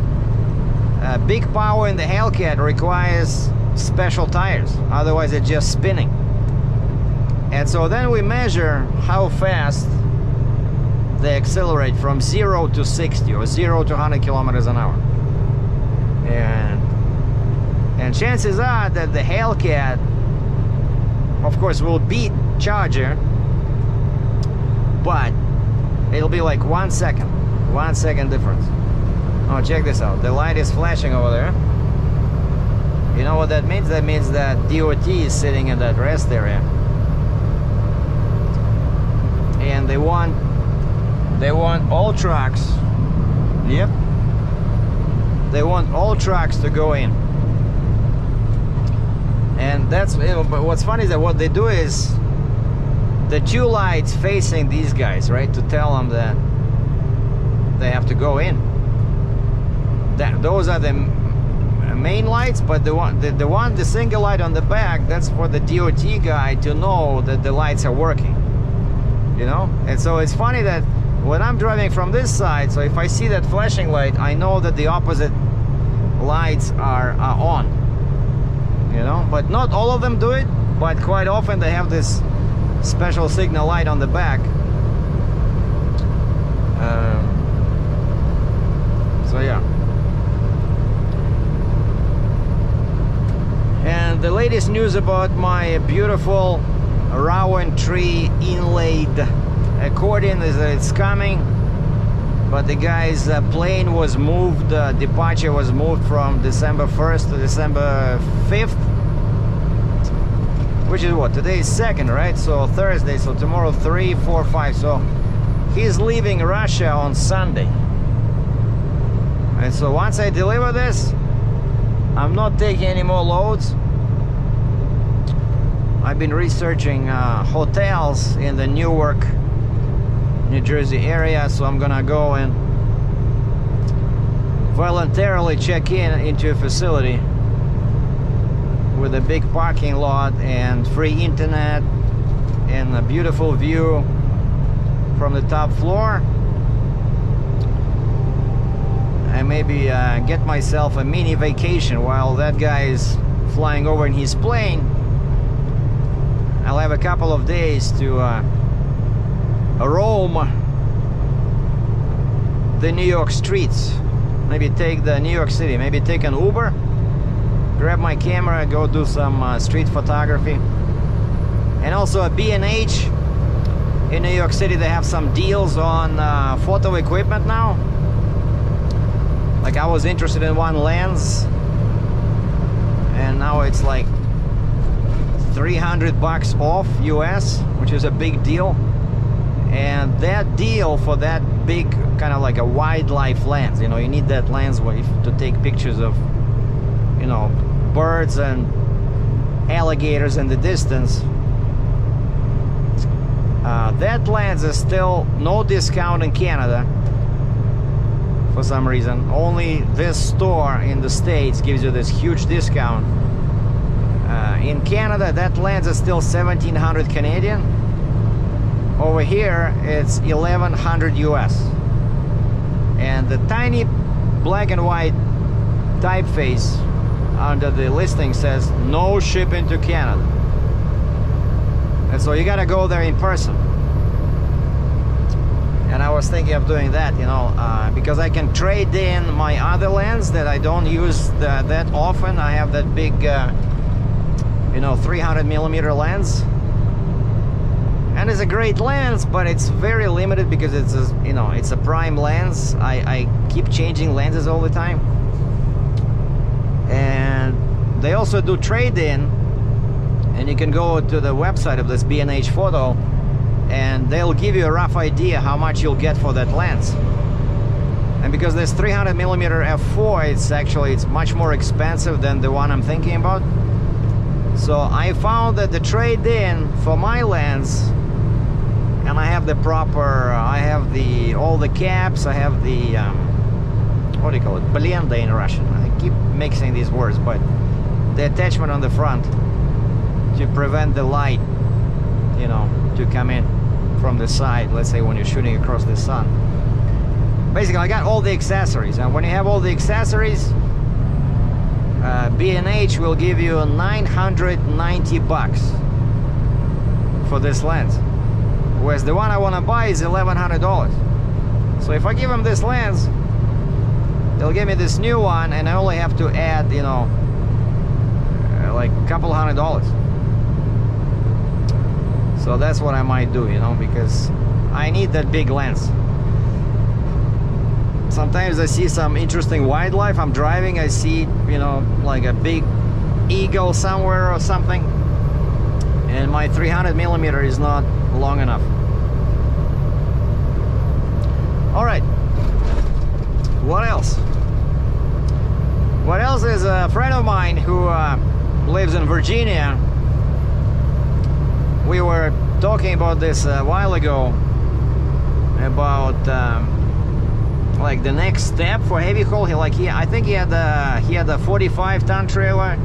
Uh, big power in the Hellcat requires special tires, otherwise it's just spinning. And so then we measure how fast they accelerate from zero to sixty, or zero to one hundred kilometers an hour. And and chances are that the Hellcat, of course, will beat Charger, but it'll be like one second, one second difference. Oh, check this out. The light is flashing over there. You know what that means? That means that D O T is sitting in that rest area, and they want they want all trucks. Yep. They want all trucks to go in, and that's. You know, but what's funny is that what they do is the two lights facing these guys, right, to tell them that they have to go in. That, those are the main lights, but the one, the, the one, the single light on the back, that's for the D O T guy to know that the lights are working, you know. And so it's funny that when I'm driving from this side, so if I see that flashing light, I know that the opposite lights are, are on, you know. But not all of them do it, but quite often they have this special signal light on the back. Um, so yeah. And the latest news about my beautiful rowan tree inlaid accordingly that it's coming. But the guy's uh, plane was moved, uh, departure was moved from December first to December fifth, which is what, today is second, right? So Thursday, so tomorrow three, four, five, so he's leaving Russia on Sunday. And so once I deliver this, I'm not taking any more loads. I've been researching uh, hotels in the Newark, New Jersey area, so I'm gonna go and voluntarily check in into a facility with a big parking lot and free internet and a beautiful view from the top floor, and maybe uh, get myself a mini vacation while that guy is flying over in his plane. I'll have a couple of days to uh, roam the New York streets, maybe take the New York City, maybe take an Uber, grab my camera, go do some uh, street photography. And also a B and H in New York City, they have some deals on uh, photo equipment now. Like I was interested in one lens and now it's like three hundred bucks off U S, which is a big deal. And that deal for that big, kind of like a wildlife lens, you know, you need that lens to take pictures of, you know, birds and alligators in the distance. Uh, that lens is still no discount in Canada for some reason. Only this store in the States gives you this huge discount. Uh, in Canada, that lens is still seventeen hundred Canadian. Over here it's eleven hundred U S, and the tiny black and white typeface under the listing says no shipping to Canada, and so you gotta go there in person. And I was thinking of doing that, you know, uh, because I can trade in my other lens that I don't use the, that often. I have that big uh, you know, three hundred millimeter lens. And it's a great lens, but it's very limited because it's a, you know, it's a prime lens. I, I keep changing lenses all the time. And they also do trade-in, and you can go to the website of this B and H Photo and they'll give you a rough idea how much you'll get for that lens. And because this three hundred millimeter f four, it's actually, it's much more expensive than the one I'm thinking about. So I found that the trade-in for my lens, and I have the proper, I have the, all the caps, I have the, um, what do you call it, blenda in Russian. I keep mixing these words, but the attachment on the front to prevent the light, you know, to come in from the side, let's say when you're shooting across the sun. Basically, I got all the accessories, and when you have all the accessories, uh, B and H will give you nine hundred ninety bucks for this lens. Whereas the one I want to buy is eleven hundred dollars. So if I give them this lens, they'll give me this new one, and I only have to add, you know, like a couple hundred dollars. So that's what I might do, you know, because I need that big lens. Sometimes I see some interesting wildlife. I'm driving, I see, you know, like a big eagle somewhere or something, and my three hundred millimeter is not long enough. All right, what else? What else is a friend of mine who uh, lives in Virginia. We were talking about this a while ago, about um, like the next step for heavy haul. He like he, I think he had a he had a forty-five ton trailer,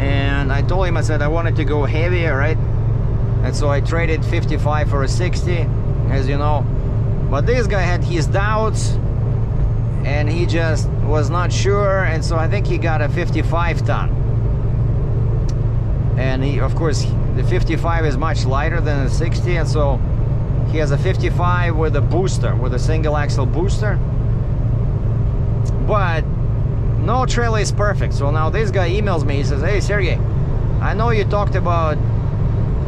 and I told him, I said I wanted to go heavier, right? And so I traded fifty-five for a sixty, as you know. But this guy had his doubts, and he just was not sure, and so I think he got a fifty-five ton. And he, of course, the fifty-five is much lighter than the sixty, and so he has a fifty-five with a booster, with a single axle booster. But no trailer is perfect. So now this guy emails me, he says, hey Sergei, I know you talked about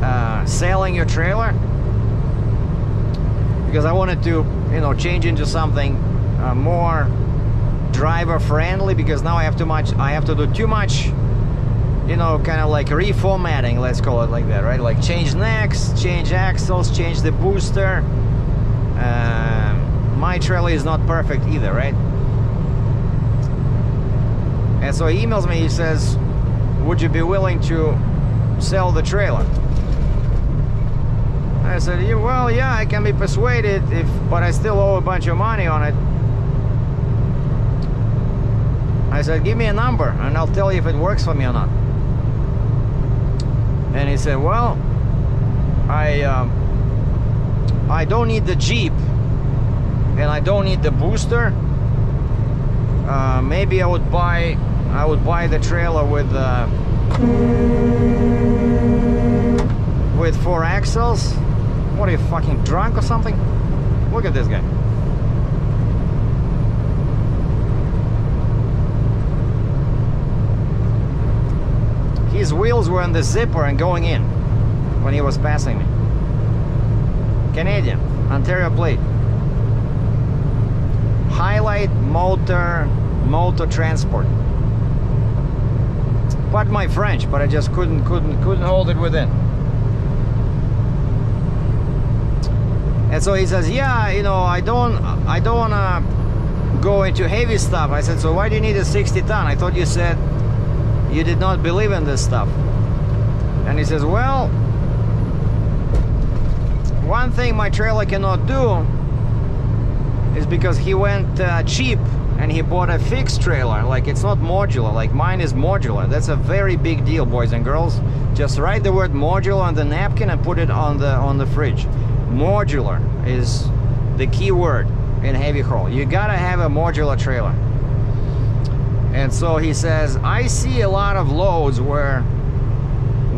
Uh, selling your trailer, because I wanted to, you know, change into something uh, more driver-friendly, because now I have too much, I have to do too much, you know, kind of like reformatting, let's call it like that, right? Like change necks, change axles, change the booster. Uh, my trailer is not perfect either, right? And so he emails me, he says, would you be willing to sell the trailer? I said, yeah, well, yeah, I can be persuaded, if, but I still owe a bunch of money on it. I said, give me a number and I'll tell you if it works for me or not. And he said, well, I um, I don't need the Jeep and I don't need the booster. Uh, maybe I would buy I would buy the trailer with uh, with four axles. What are you, fucking drunk or something? Look at this guy. His wheels were in the zipper and going in when he was passing me. Canadian, Ontario plate. Highlight motor, motor transport. Pardon my French, but I just couldn't, couldn't, couldn't hold it within. And so he says, yeah, you know, I don't, I don't wanna go into heavy stuff. I said, so why do you need a sixty ton? I thought you said you did not believe in this stuff. And he says, well, one thing my trailer cannot do is, because he went uh, cheap and he bought a fixed trailer. Like, it's not modular, like mine is modular. That's a very big deal, boys and girls. Just write the word modular on the napkin and put it on the on the fridge. Modular is the key word in heavy haul. You gotta have a modular trailer. And so he says, I see a lot of loads where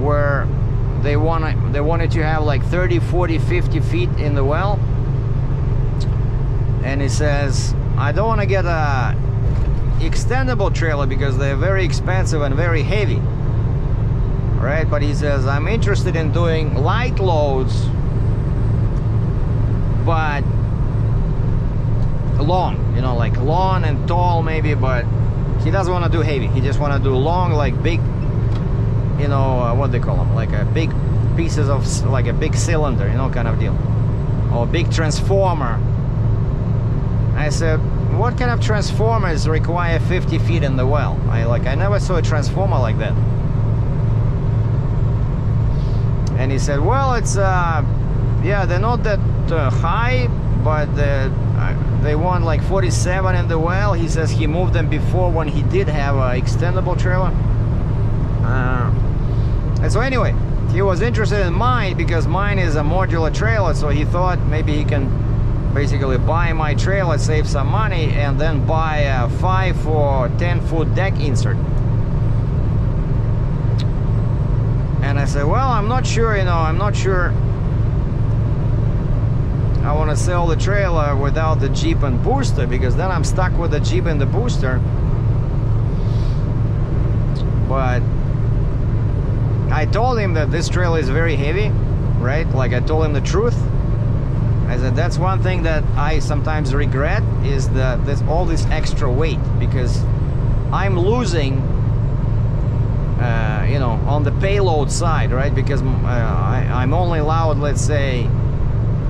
where they want they wanted to have like thirty, forty, fifty feet in the well. And he says, I don't want to get a extendable trailer because they're very expensive and very heavy, right? But he says, I'm interested in doing light loads, but long, you know, like long and tall maybe, but he doesn't want to do heavy. He just want to do long, like big, you know, uh, what they call them, like a big pieces of, like a big cylinder, you know, kind of deal, or big transformer. I said, what kind of transformers require fifty feet in the well? I like, I never saw a transformer like that. And he said, well, it's, uh, yeah, they're not that uh, high, but uh, they want like forty-seven in the well. He says he moved them before when he did have an extendable trailer. Uh, and so anyway, he was interested in mine because mine is a modular trailer, so he thought maybe he can basically buy my trailer, save some money, and then buy a five or ten foot deck insert. And I said, well, I'm not sure, you know, I'm not sure I want to sell the trailer without the Jeep and booster, because then I'm stuck with the Jeep and the booster. But I told him that this trailer is very heavy, right? Like, I told him the truth. I said, that's one thing that I sometimes regret, is that there's all this extra weight, because I'm losing, uh, you know, on the payload side, right? Because uh, I, I'm only allowed, let's say,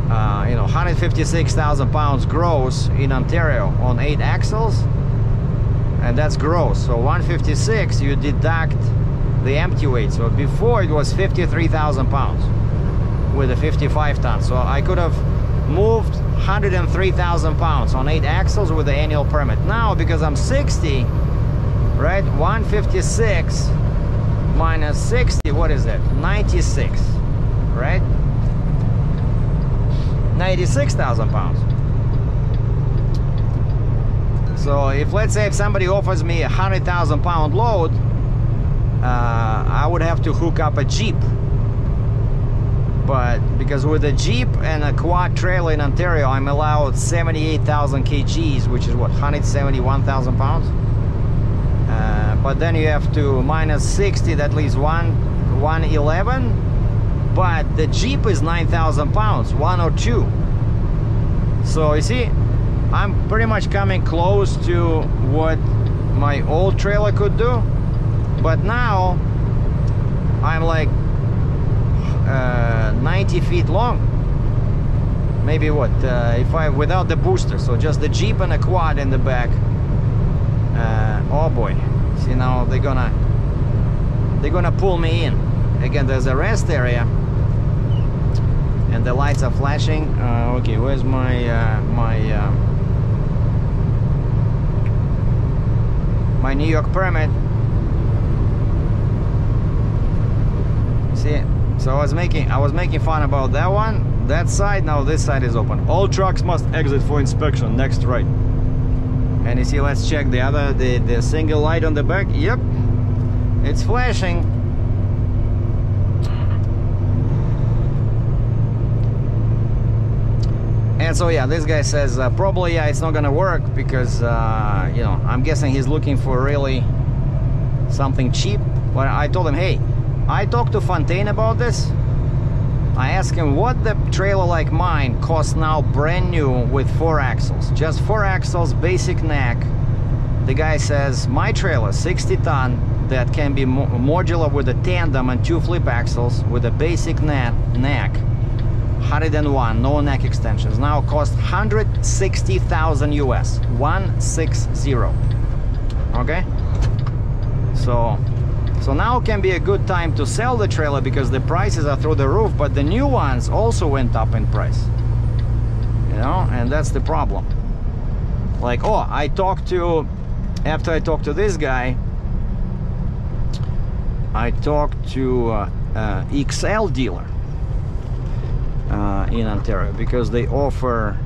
Uh, you know, one hundred fifty-six thousand pounds gross in Ontario on eight axles, and that's gross. So one fifty-six, you deduct the empty weight. So before it was fifty-three thousand pounds with a fifty-five ton. So I could have moved one hundred three thousand pounds on eight axles with the annual permit. Now, because I'm sixty, right? one fifty-six minus sixty, what is that? ninety-six, right? ninety-six thousand pounds. So if, let's say, if somebody offers me a hundred thousand pound load, uh, I would have to hook up a Jeep. But because with a Jeep and a quad trailer in Ontario, I'm allowed seventy-eight thousand kgs, which is what, one hundred seventy-one thousand pounds. Uh, but then you have to minus sixty, that leaves one, one eleven. But the Jeep is nine thousand pounds, one oh two. So you see, I'm pretty much coming close to what my old trailer could do, but now I'm like uh, ninety feet long. Maybe what uh, if I without the booster, so just the Jeep and a quad in the back. Uh, oh boy! See, now they're gonna they're gonna pull me in. Again, there's a rest area, and the lights are flashing. Uh, okay, where's my uh, my uh, my New York permit? See, so I was making I was making fun about that one. That side, now this side is open. All trucks must exit for inspection, next right. And you see, let's check the other, the, the single light on the back. Yep, it's flashing. And so yeah, this guy says uh, probably yeah, it's not gonna work because uh, you know, I'm guessing he's looking for really something cheap. But I told him, hey, I talked to Fontaine about this. I asked him what the trailer like mine costs now brand new with four axles. Just four axles, basic neck. The guy says, my trailer, sixty ton, that can be mo modular with a tandem and two flip axles with a basic net neck, one hundred one, no neck extensions, now cost one hundred sixty thousand U S, one sixty. Okay? So... So now can be a good time to sell the trailer because the prices are through the roof, but the new ones also went up in price. You know, and that's the problem. Like, oh, I talked to, after I talked to this guy, I talked to uh, uh, X L dealer uh, in Ontario because they offer,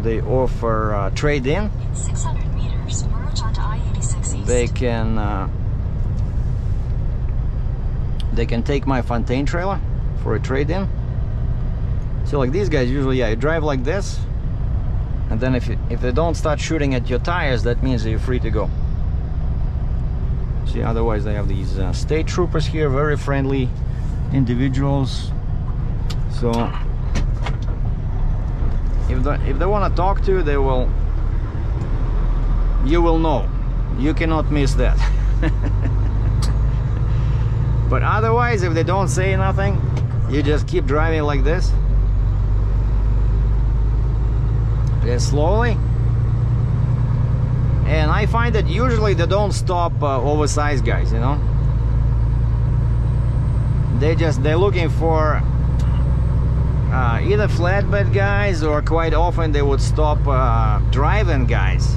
they offer uh, trade-in. six hundred meters, merge onto I eighty-six East. They can... Uh, They can take my Fontaine trailer for a trade-in. So like these guys usually, yeah, you drive like this, and then if you, if they don't start shooting at your tires, that means that you're free to go. See, otherwise they have these uh, state troopers here, very friendly individuals. So if the, if they want to talk to you, they will. You will know. You cannot miss that. But otherwise, if they don't say nothing, you just keep driving like this. Just slowly. And I find that usually they don't stop uh, oversized guys, you know. They just, they're looking for uh, either flatbed guys, or quite often they would stop uh, driving guys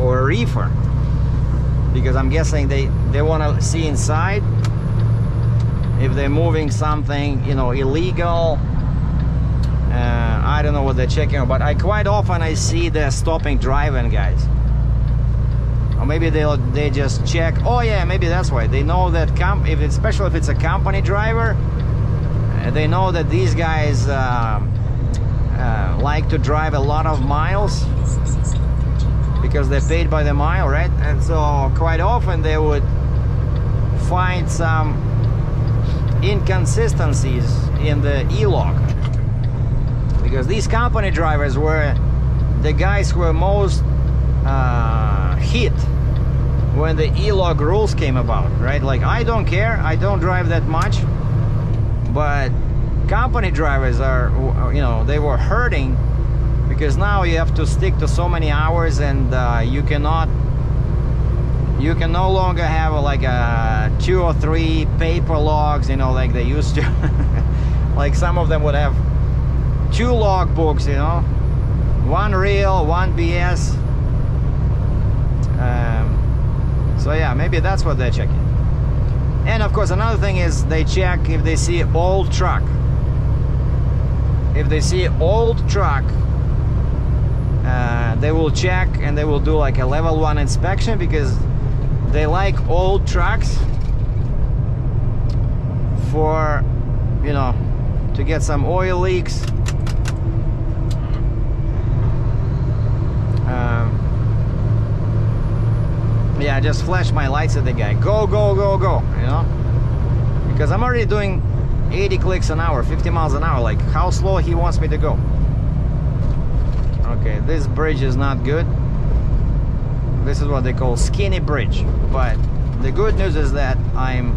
or a reefer. Because I'm guessing they, they want to see inside. If they're moving something, you know, illegal, uh, I don't know what they're checking out, but I quite often I see they're stopping driving guys. Or maybe they they just check. Oh yeah, maybe that's why they know that. Com if it's especially if it's a company driver, uh, they know that these guys uh, uh, like to drive a lot of miles because they're paid by the mile, right? And so quite often they would find some inconsistencies in the e-log, because these company drivers were the guys who were most uh, hit when the e-log rules came about, right? Like, I don't care, I don't drive that much, but company drivers are, you know, they were hurting because now you have to stick to so many hours, and uh, you cannot you can no longer have like a two or three paper logs, you know, like they used to. Like some of them would have two log books, you know, one real, one B S. Um, so yeah, maybe that's what they're checking. And of course, another thing is they check if they see old truck. If they see old truck, uh, they will check and they will do like a level one inspection, because they like old trucks for, you know, to get some oil leaks. Um, yeah, I just flashed my lights at the guy. Go, go, go, go, you know? Because I'm already doing eighty clicks an hour, fifty miles an hour. Like, how slow he wants me to go. Okay, this bridge is not good. This is what they call skinny bridge, but the good news is that I'm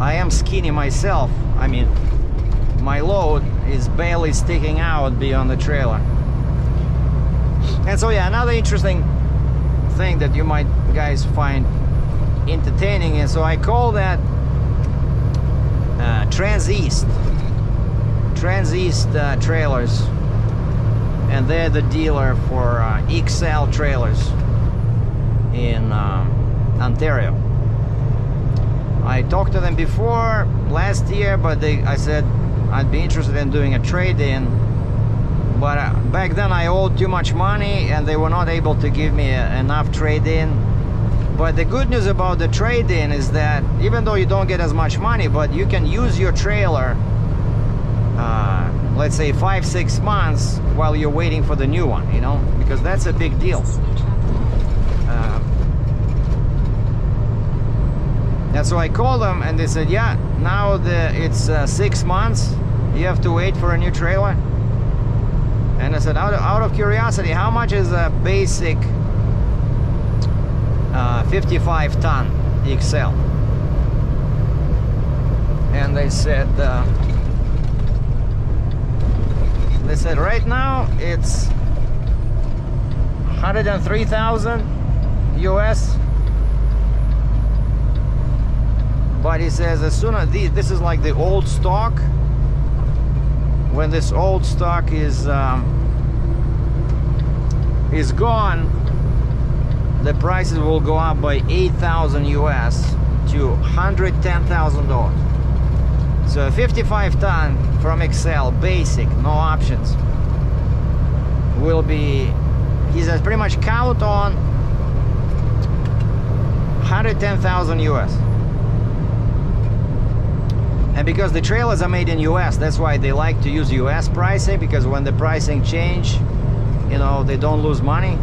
I am skinny myself. I mean, my load is barely sticking out beyond the trailer. And so yeah, another interesting thing that you might guys find entertaining, and so I call that uh, Transeast Transeast uh, trailers, and they're the dealer for uh, X L trailers in um, Ontario. I talked to them before last year, but they I said I'd be interested in doing a trade-in, but uh, back then I owed too much money and they were not able to give me a, enough trade-in. But the good news about the trade-in is that even though you don't get as much money, but you can use your trailer uh, let's say five six months while you're waiting for the new one, you know, because that's a big deal. Uh, and so I called them and they said, yeah, now the it's uh, six months you have to wait for a new trailer. And I said, out of, out of curiosity, how much is a basic Uh, fifty-five ton X L? And they said uh, they said right now it's one hundred three thousand U S, but he says as soon as these, this is like the old stock, when this old stock is um, is gone, the prices will go up by eight thousand U S to one hundred ten thousand dollars. So fifty-five ton from Excel, basic, no options, will be, he says, pretty much count on one hundred ten thousand U S. And because the trailers are made in U S, that's why they like to use U S pricing, because when the pricing change, you know, they don't lose money.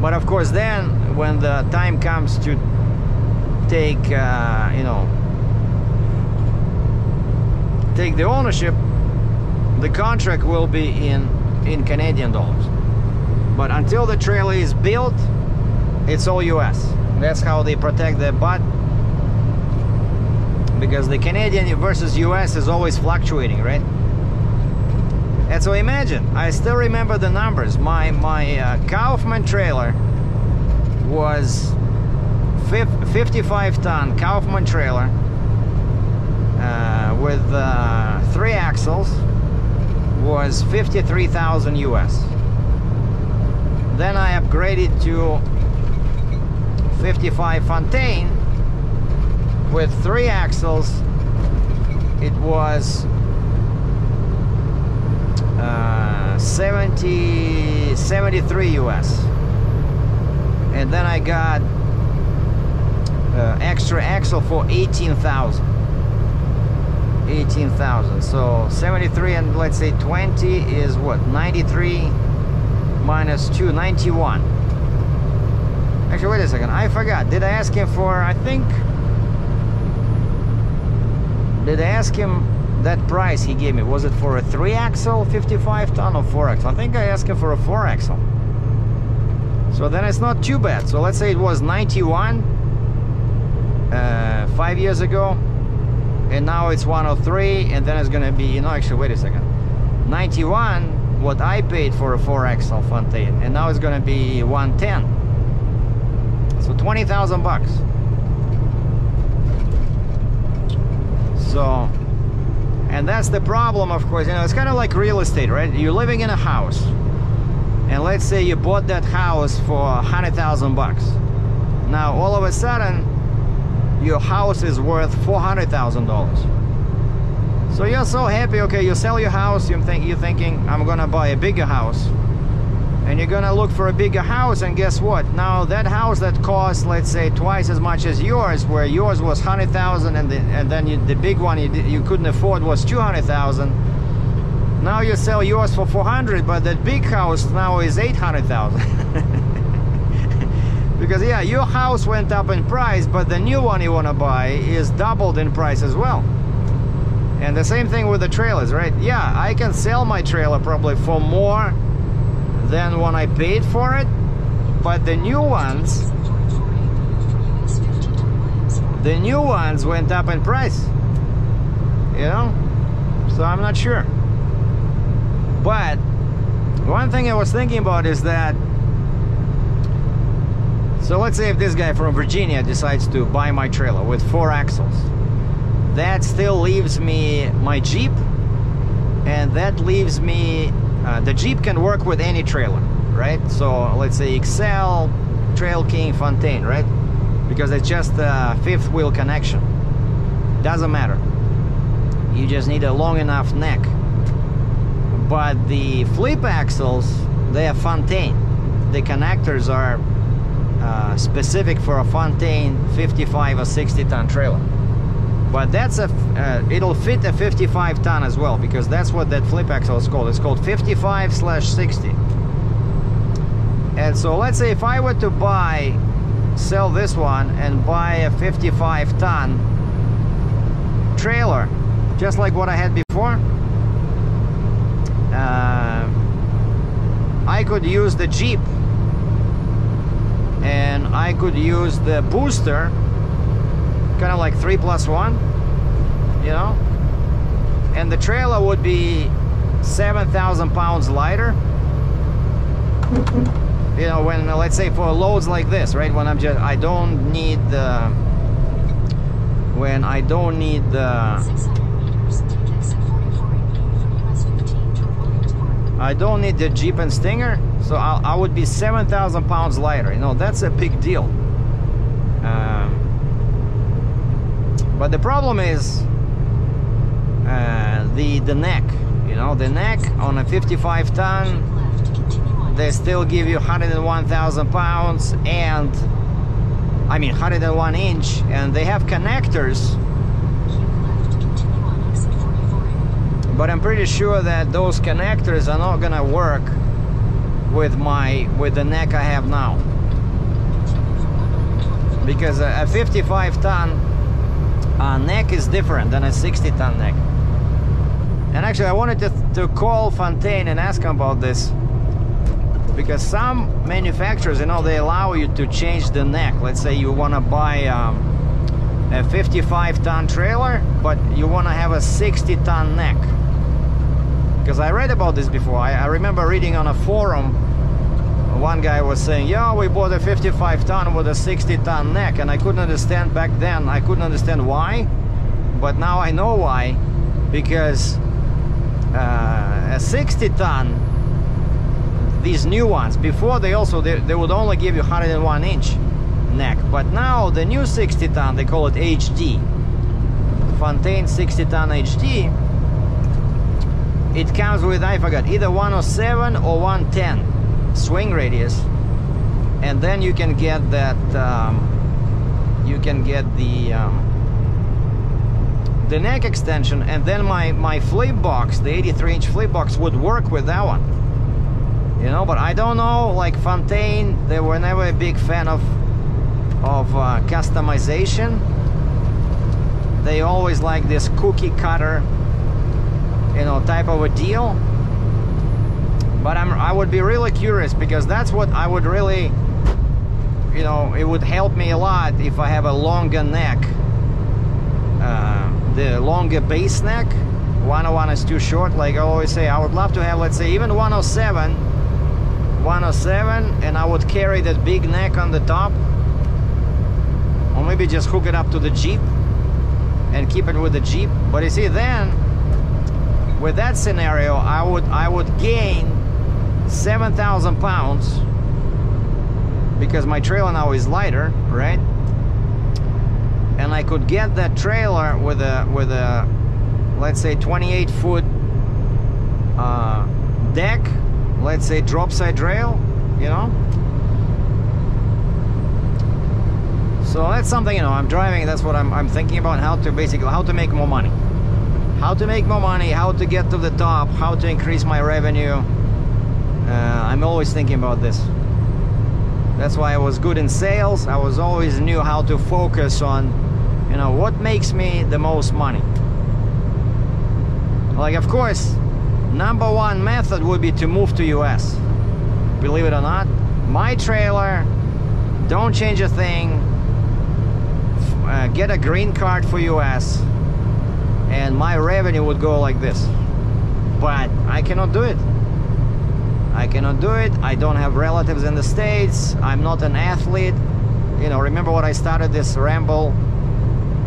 But of course, then when the time comes to take, uh, you know, take the ownership, the contract will be in in Canadian dollars. But until the trailer is built, it's all U S. That's how they protect their butt, because the Canadian versus U S is always fluctuating, right? And so imagine, I still remember the numbers. My my uh, Kauffman trailer was fifty-five ton Kauffman trailer uh, with uh, three axles, was fifty-three thousand U S. Then I upgraded to fifty-five Fontaine with three axles. It was Uh, seventy, seventy-three U S. And then I got uh, extra axle for eighteen thousand eighteen thousand. So seventy-three and let's say twenty is what, ninety-three minus two, ninety-one. Actually, wait a second, I forgot, did I ask him for, I think did I ask him that price he gave me, was it for a three axle fifty-five ton or four axle? I think I asked him for a four axle. So then it's not too bad. So let's say it was ninety-one uh, five years ago, and now it's one oh three, and then it's gonna be, you know, actually wait a second, ninety-one what I paid for a four axle Fontaine, and now it's gonna be one ten. So twenty thousand bucks. So. And that's the problem, of course, you know, it's kind of like real estate, right? You're living in a house, and let's say you bought that house for a hundred thousand bucks. Now all of a sudden your house is worth four hundred thousand dollars. So you're so happy, okay, you sell your house, you think, you're thinking, I'm gonna buy a bigger house, and you're gonna look for a bigger house, and guess what? Now that house that cost, let's say, twice as much as yours, where yours was one hundred thousand, and the, and then you, the big one you, you couldn't afford was two hundred thousand. Now you sell yours for four hundred, but that big house now is eight hundred thousand. Because yeah, your house went up in price, but the new one you want to buy is doubled in price as well. And the same thing with the trailers, right? Yeah, I can sell my trailer probably for more than when I paid for it, but the new ones, the new ones went up in price, you know, so I'm not sure. But one thing I was thinking about is that, so let's say if this guy from Virginia decides to buy my trailer with four axles, that still leaves me my Jeep, and that leaves me, uh, the Jeep can work with any trailer, right? So let's say X L, Trail King, Fontaine, right? Because it's just a fifth wheel connection. Doesn't matter. You just need a long enough neck. But the flip axles, they are Fontaine. The connectors are uh, specific for a Fontaine fifty-five or sixty ton trailer. But that's a, uh, it'll fit a fifty-five ton as well, because that's what that flip axle is called. It's called fifty-five slash sixty. And so let's say if I were to buy, sell this one and buy a fifty-five ton trailer, just like what I had before, Uh, I could use the Jeep and I could use the booster, kind of like three plus one, you know, and the trailer would be seven thousand pounds lighter, you know, when, let's say, for loads like this, right, when I'm just, I don't need the, when I don't need the, I don't need the Jeep and Stinger, so I'll, I would be seven thousand pounds lighter. You know, that's a big deal. Um, but the problem is uh, the, the neck. You know, the neck on a fifty-five ton, they still give you one hundred one thousand pounds and, I mean, one hundred one inch, and they have connectors. But I'm pretty sure that those connectors are not gonna work with my with the neck I have now, because a, a fifty-five ton uh, neck is different than a sixty ton neck. And actually, I wanted to to call Fontaine and ask them about this, because some manufacturers, you know, they allow you to change the neck. Let's say you want to buy Um, a fifty-five ton trailer, but you want to have a sixty ton neck, because I read about this before. I, I remember reading on a forum, one guy was saying, yeah, we bought a fifty-five ton with a sixty ton neck, and I couldn't understand back then, I couldn't understand why, but now I know why, because uh, a sixty ton, these new ones, before they also, they, they would only give you one hundred one inch neck, but now the new sixty ton, they call it H D, Fontaine sixty ton H D, it comes with, I forgot, either one oh seven or one ten swing radius, and then you can get that um, you can get the um, the neck extension, and then my my flip box, the eighty-three inch flip box, would work with that one, you know. But I don't know, like Fontaine, they were never a big fan of of uh, customization. They always like this cookie cutter, you know, type of a deal. But I'm, I would be really curious, because that's what I would really, you know, it would help me a lot if I have a longer neck, uh, the longer base neck. one oh one is too short, like I always say. I would love to have, let's say, even one oh seven, and I would carry that big neck on the top. Or maybe just hook it up to the Jeep and keep it with the Jeep. But you see, then with that scenario, I would I would gain seven thousand pounds, because my trailer now is lighter, right? And I could get that trailer with a with a let's say twenty-eight foot uh, deck, let's say drop side rail, you know. So that's something, you know, I'm driving, that's what I'm, I'm thinking about, how to basically, how to make more money. How to make more money, how to get to the top, how to increase my revenue. Uh, I'm always thinking about this. That's why I was good in sales. I was always knew how to focus on, you know, what makes me the most money. Like, of course, number one method would be to move to U S believe it or not, my trailer, don't change a thing, uh, get a green card for U S, and my revenue would go like this. But I cannot do it. I cannot do it. I don't have relatives in the States. I'm not an athlete. You know, remember what I started this ramble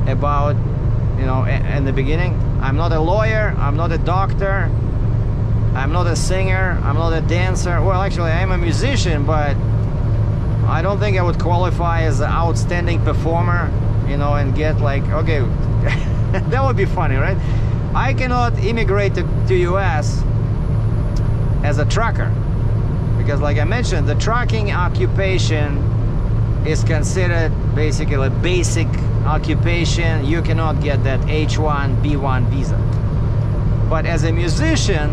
about, you know, in the beginning? I'm not a lawyer. I'm not a doctor. I'm not a singer. I'm not a dancer. Well, actually, I am a musician, but I don't think I would qualify as an outstanding performer, you know, and get like, okay, that would be funny, right? I cannot immigrate to, to U S as a trucker because, like I mentioned, the trucking occupation is considered basically a basic occupation. You cannot get that H one B one visa. But as a musician,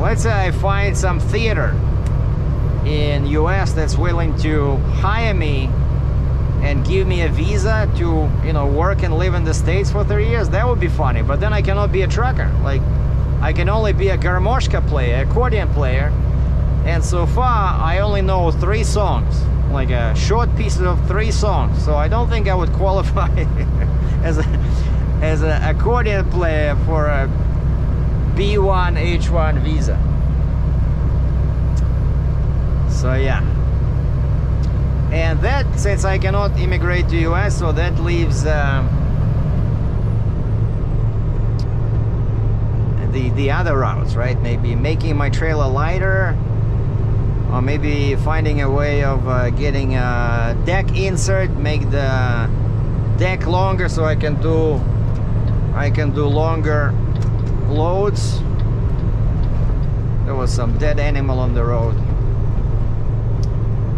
let's say I find some theater in U S that's willing to hire me and give me a visa to, you know, work and live in the States for three years, that would be funny. But then I cannot be a trucker. Like, I can only be a garmoshka player, accordion player. And so far, I only know three songs, like a short piece of three songs. So I don't think I would qualify as a, as an accordion player for a B one H one visa. So yeah. And that, since I cannot immigrate to U S, so that leaves um, the the other routes, right? Maybe making my trailer lighter, or maybe finding a way of uh, getting a deck insert, make the deck longer so I can do I can do longer loads. There was some dead animal on the road.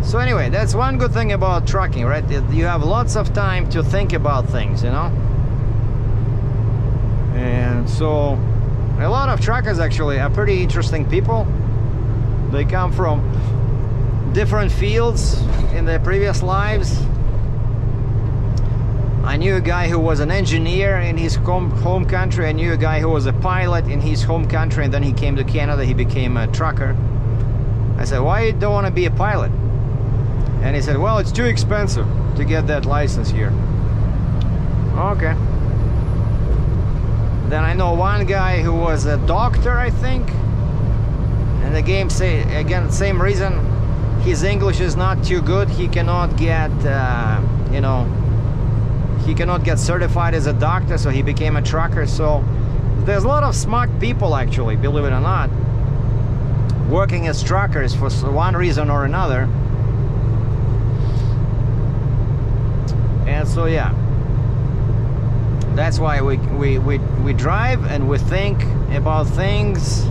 So anyway, that's one good thing about trucking, right? You have lots of time to think about things, you know? And so a lot of truckers actually are pretty interesting people. They come from different fields in their previous lives. I knew a guy who was an engineer in his home country. I knew a guy who was a pilot in his home country, and then he came to Canada, he became a trucker. I said, why you don't want to be a pilot? And he said, well, it's too expensive to get that license here. Okay. Then I know one guy who was a doctor, I think. And again, say, again same reason. His English is not too good. He cannot get, uh, you know, he cannot get certified as a doctor, so he became a trucker. So there's a lot of smart people, actually, believe it or not, working as truckers for one reason or another. And so yeah, that's why we, we, we, we drive and we think about things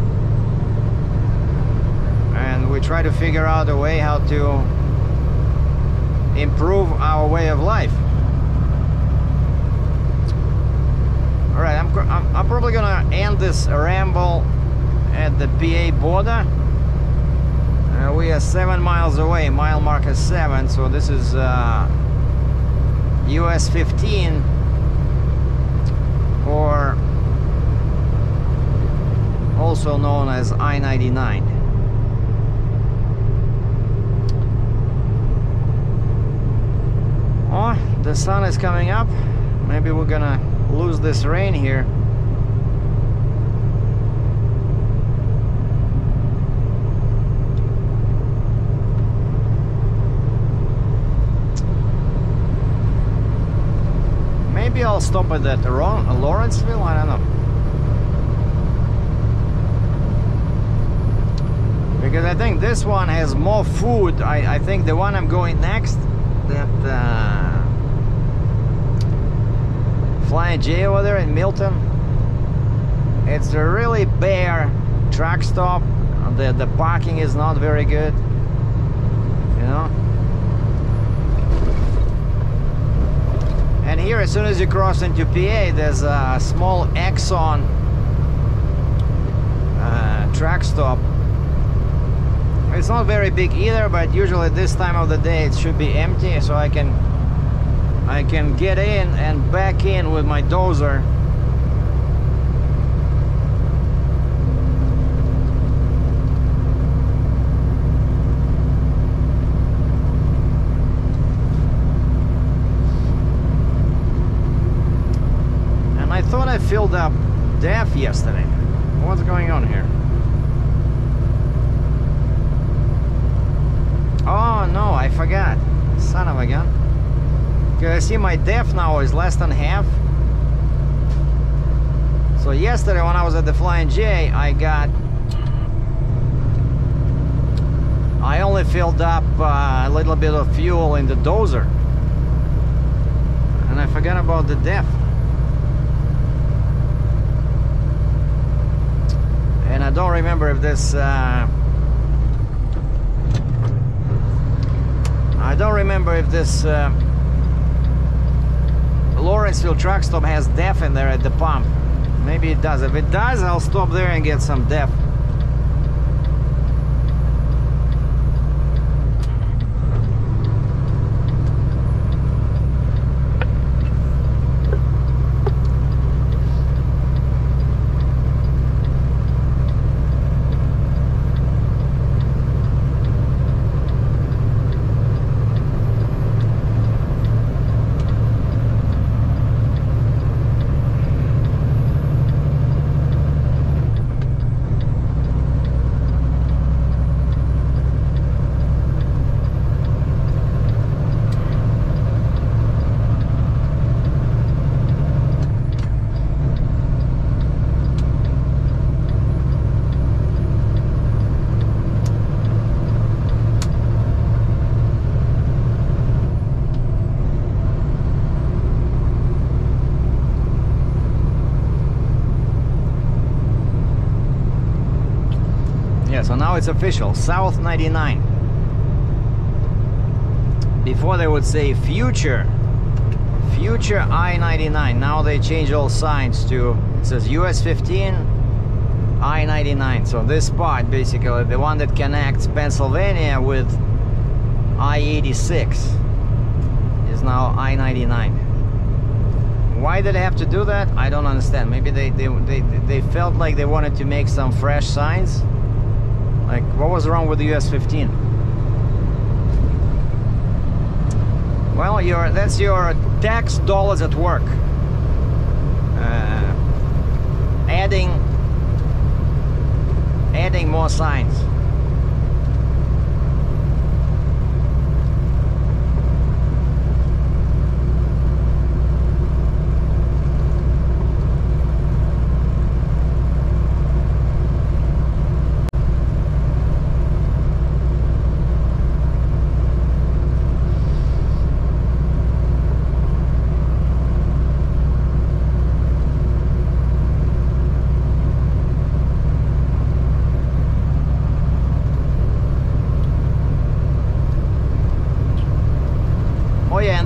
and we try to figure out a way how to improve our way of life. All right, I'm, I'm, I'm probably gonna end this ramble at the P A border. Uh, we are seven miles away, mile marker seven, so this is uh, U S fifteen, or also known as I ninety-nine. Oh, the sun is coming up. Maybe we're gonna lose this rain here. Maybe I'll stop at that Lawrenceville, I don't know. Because I think this one has more food. I, I think the one I'm going next, that uh, Flying J over there in Milton, it's a really bare truck stop. The, the parking is not very good, you know. And here, as soon as you cross into P A, there's a small Exxon uh, track stop. It's not very big either, but usually this time of the day it should be empty, so I can I can get in and back in with my dozer. filled up D A F yesterday. What's going on here? Oh no, I forgot. Son of a gun. Because I see my D A F now is less than half. So yesterday when I was at the Flying J, I got... I only filled up uh, a little bit of fuel in the dozer. And I forgot about the D A F. And I don't remember if this... Uh, I don't remember if this uh, Lawrenceville truck stop has D A F in there at the pump. Maybe it does. If it does, I'll stop there and get some D A F. It's official, South ninety-nine. Before they would say future future I ninety-nine. Now they change all signs to, it says U S fifteen I ninety-nine. So this part, basically the one that connects Pennsylvania with I eighty-six, is now I ninety-nine. Why did they have to do that? I don't understand. Maybe they they, they, they felt like they wanted to make some fresh signs. Like, what was wrong with the U S fifteen? Well, your that's your tax dollars at work. Uh, adding, adding more signs.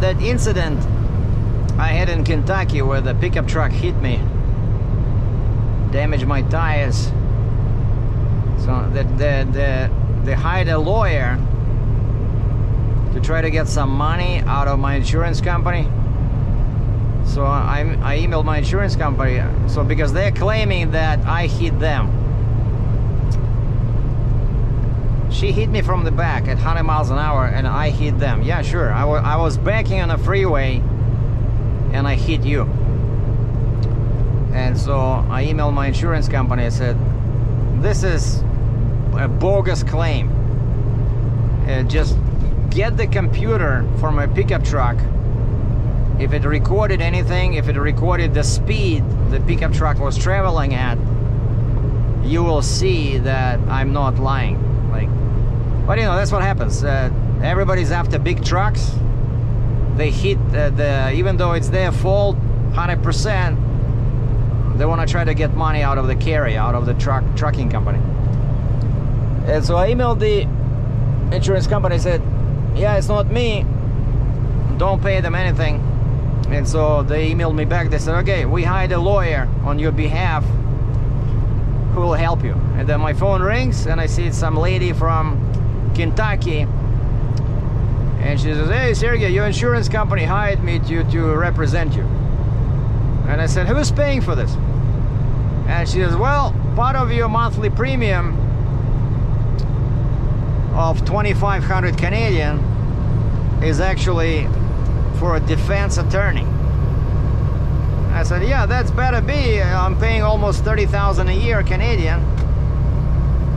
That incident I had in Kentucky where the pickup truck hit me, damaged my tires. So that the, the, they hired a lawyer to try to get some money out of my insurance company. So I, I emailed my insurance company, so because they're claiming that I hit them. She hit me from the back at one hundred miles an hour and I hit them. Yeah, sure. I, I was backing on a freeway and I hit you. And so I emailed my insurance company. I said, this is a bogus claim. Uh, just get the computer from a pickup truck. If it recorded anything, if it recorded the speed the pickup truck was traveling at, you will see that I'm not lying. Like, but you know, that's what happens. Uh, Everybody's after big trucks. They hit uh, the, even though it's their fault, one hundred percent, they want to try to get money out of the carrier, out of the truck trucking company. And so I emailed the insurance company, said, yeah, it's not me. Don't pay them anything. And so they emailed me back. They said, okay, we hired a lawyer on your behalf who will help you. And then my phone rings and I see some lady from Kentucky. And she says, hey, Sergei, your insurance company hired me to, to represent you. And I said, who's paying for this? And she says, well, part of your monthly premium of twenty-five hundred Canadian is actually for a defense attorney. I said, yeah, that's better be. I'm paying almost thirty thousand dollars a year Canadian.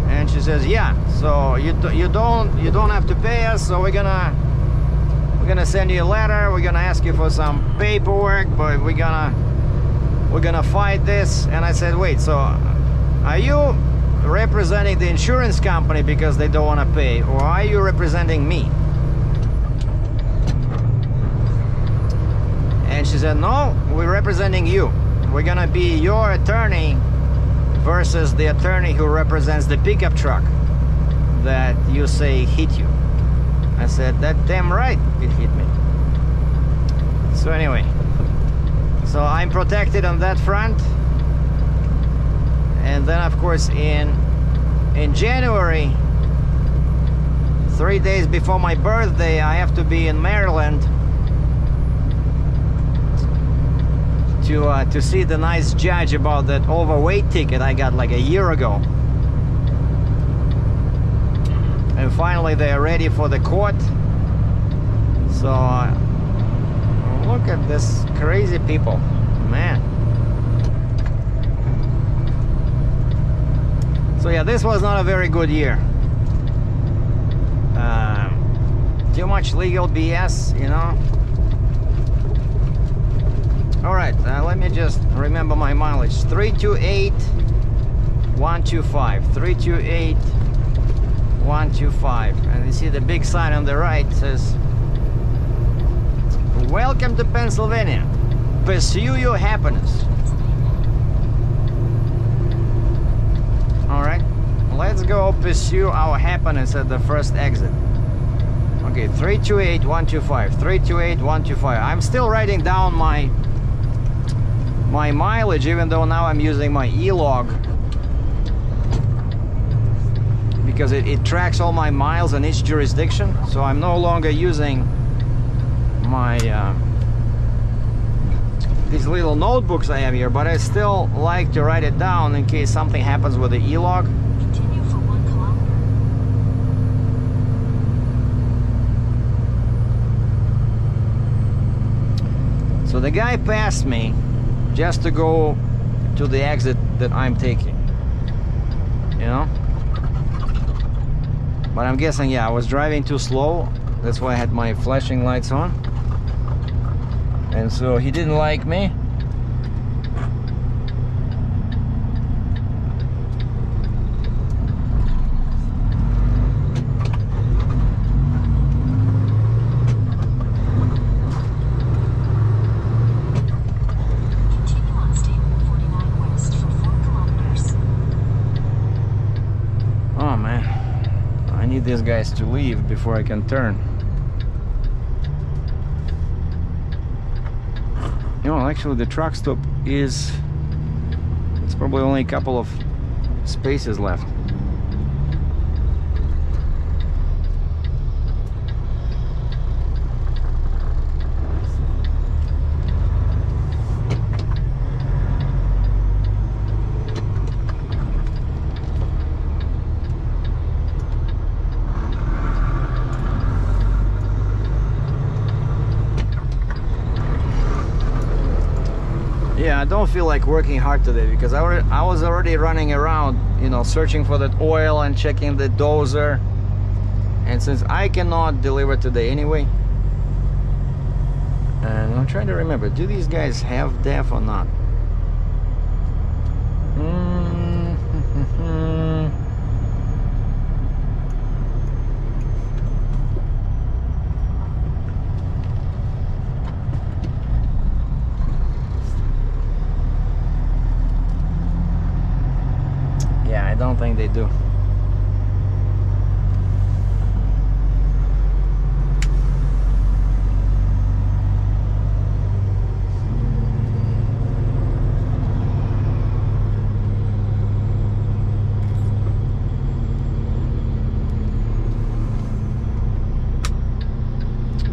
And she says, yeah, so you, you don't you don't have to pay us, so we're gonna we're gonna send you a letter, we're gonna ask you for some paperwork, but we're gonna we're gonna fight this. And I said, wait, so are you representing the insurance company because they don't want to pay, or are you representing me? And she said, no, we're representing you. We're gonna be your attorney versus the attorney who represents the pickup truck that you say hit you. I said, that damn right it hit me. So anyway, so I'm protected on that front. And then of course in in January, three days before my birthday, I have to be in Maryland to uh, to see the nice judge about that overweight ticket I got like a year ago. And finally they're ready for the court. So uh, look at this, crazy people, man. So yeah, this was not a very good year. Uh, too much legal B S, you know. Alright, uh, let me just remember my mileage. three two eight one two five. three two eight one two five. And you see the big sign on the right says, welcome to Pennsylvania. Pursue your happiness. Alright, let's go pursue our happiness at the first exit. Okay, three two eight one two five. three two eight one two five. I'm still writing down my my mileage, even though now I'm using my e-log, because it, it tracks all my miles in each jurisdiction, so I'm no longer using my uh, these little notebooks I have here, but I still like to write it down in case something happens with the e-log. Continue for one kilometer. So the guy passed me just to go to the exit that I'm taking, you know? But I'm guessing, yeah, I was driving too slow. That's why I had my flashing lights on. And so he didn't like me. These guys to leave before I can turn. You know, actually the truck stop is, it's probably only a couple of spaces left. I don't feel like working hard today because I, already, I was already running around, you know, searching for that oil and checking the dozer. And since I cannot deliver today anyway, and I'm trying to remember, do these guys have D A F or not? They do.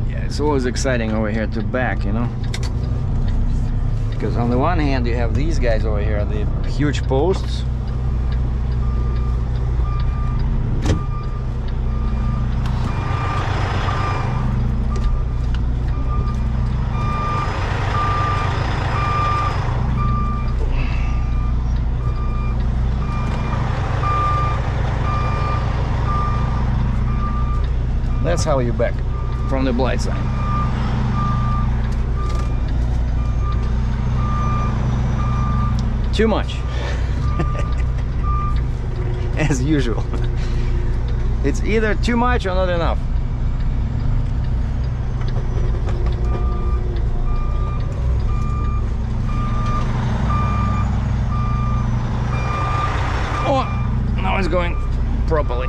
Yeah, it's always exciting over here to back, you know, because on the one hand you have these guys over here, the huge posts. That's how you back from the blind side. Too much. As usual. It's either too much or not enough. Oh, now it's going properly.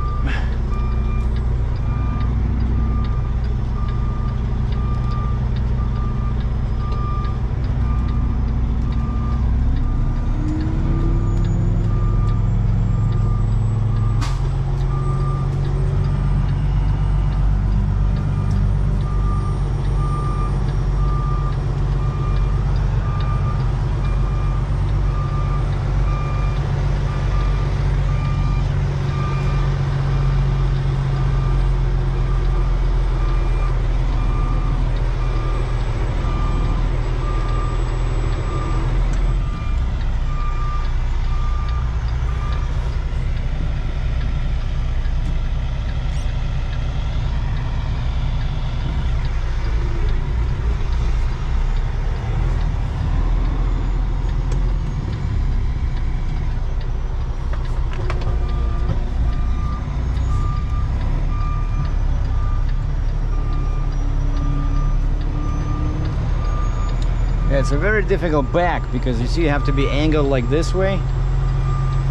It's a very difficult back because you see you have to be angled like this way,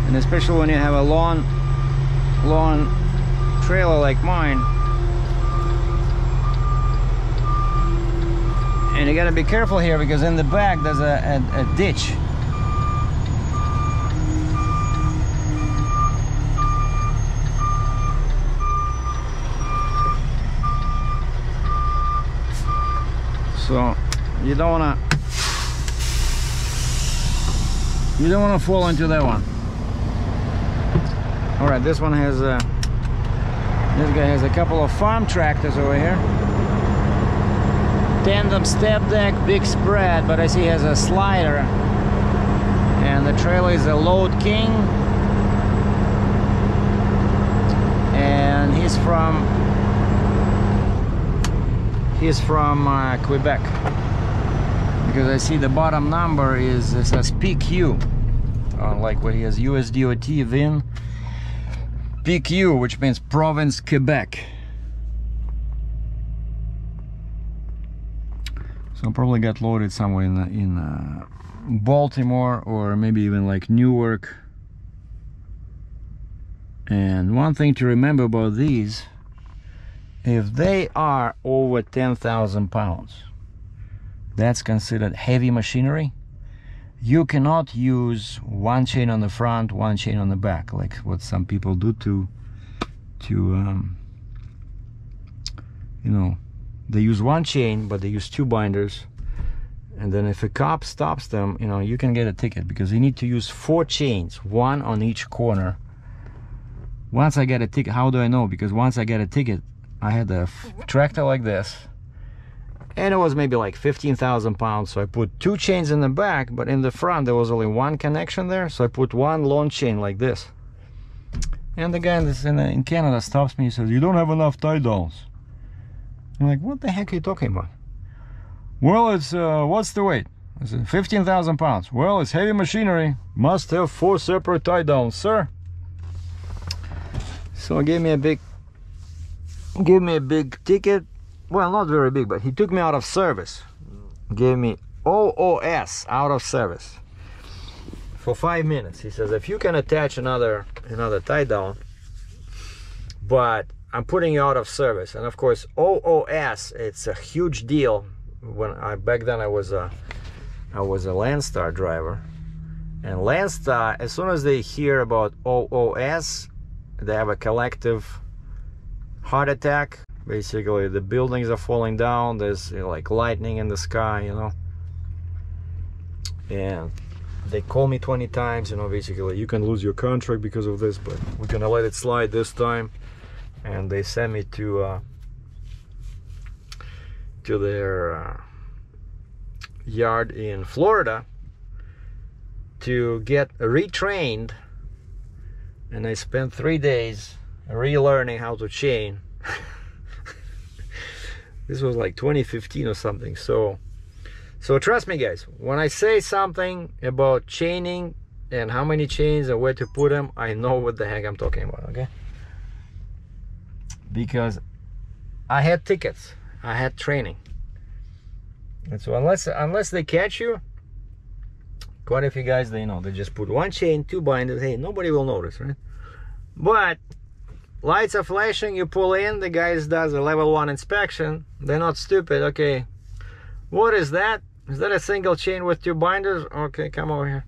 and especially when you have a long long trailer like mine, and you gotta be careful here because in the back there's a, a, a ditch. So you don't wanna You don't want to fall into that one. All right, this one has a, this guy has a couple of farm tractors over here. Tandem step deck, big spread, but I see he has a slider. And the trailer is a Load King. And he's from, he's from uh, Quebec. Because I see the bottom number is, it says P Q, uh, like what he has U S D O T, V I N, P Q, which means Province Quebec. So probably got loaded somewhere in, in uh, Baltimore or maybe even like Newark. And one thing to remember about these, if they are over ten thousand pounds, that's considered heavy machinery. You cannot use one chain on the front, one chain on the back, like what some people do to, to um, you know, they use one chain, but they use two binders. And then if a cop stops them, you know, you can get a ticket because you need to use four chains, one on each corner. Once I get a ticket, how do I know? Because once I get a ticket, I had a tractor like this. And it was maybe like fifteen thousand pounds, so I put two chains in the back, but in the front there was only one connection there, so I put one long chain like this. And the guy in, this, in, in Canada stops me and says, "You don't have enough tie downs." I'm like, "What the heck are you talking about?" "Well, it's, uh, what's the weight?" I said, fifteen thousand pounds. "Well, it's heavy machinery. Must have four separate tie downs, sir." So he gave me a big, gave me a big ticket. Well, not very big, but he took me out of service. Gave me O O S, out of service, for five minutes. He says, "If you can attach another another tie down, but I'm putting you out of service." And of course, O O S, it's a huge deal. When I back then I was a I was a Landstar driver, and Landstar, as soon as they hear about O O S, they have a collective heart attack. Basically, the buildings are falling down, there's you know, like lightning in the sky, you know. And they call me twenty times, you know, basically, "You can lose your contract because of this, but we're gonna let it slide this time." And they sent me to uh, to their uh, yard in Florida to get retrained. And I spent three days relearning how to chain. This was like twenty fifteen or something. So, so trust me, guys, when I say something about chaining and how many chains and where to put them, I know what the heck I'm talking about, okay? Because I had tickets, I had training. And so unless unless they catch you, quite a few guys, they know, they just put one chain, two binders, hey, nobody will notice, right? But lights are flashing, you pull in, the guy does a level one inspection, they're not stupid, okay, what is that? Is that a single chain with two binders? Okay, come over here.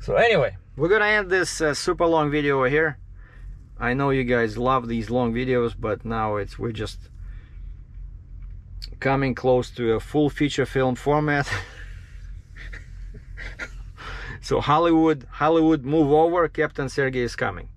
So anyway, we're gonna end this uh, super long video over here. I know you guys love these long videos, but now it's we're just coming close to a full feature film format. So Hollywood, Hollywood, move over, Captain Sergei is coming.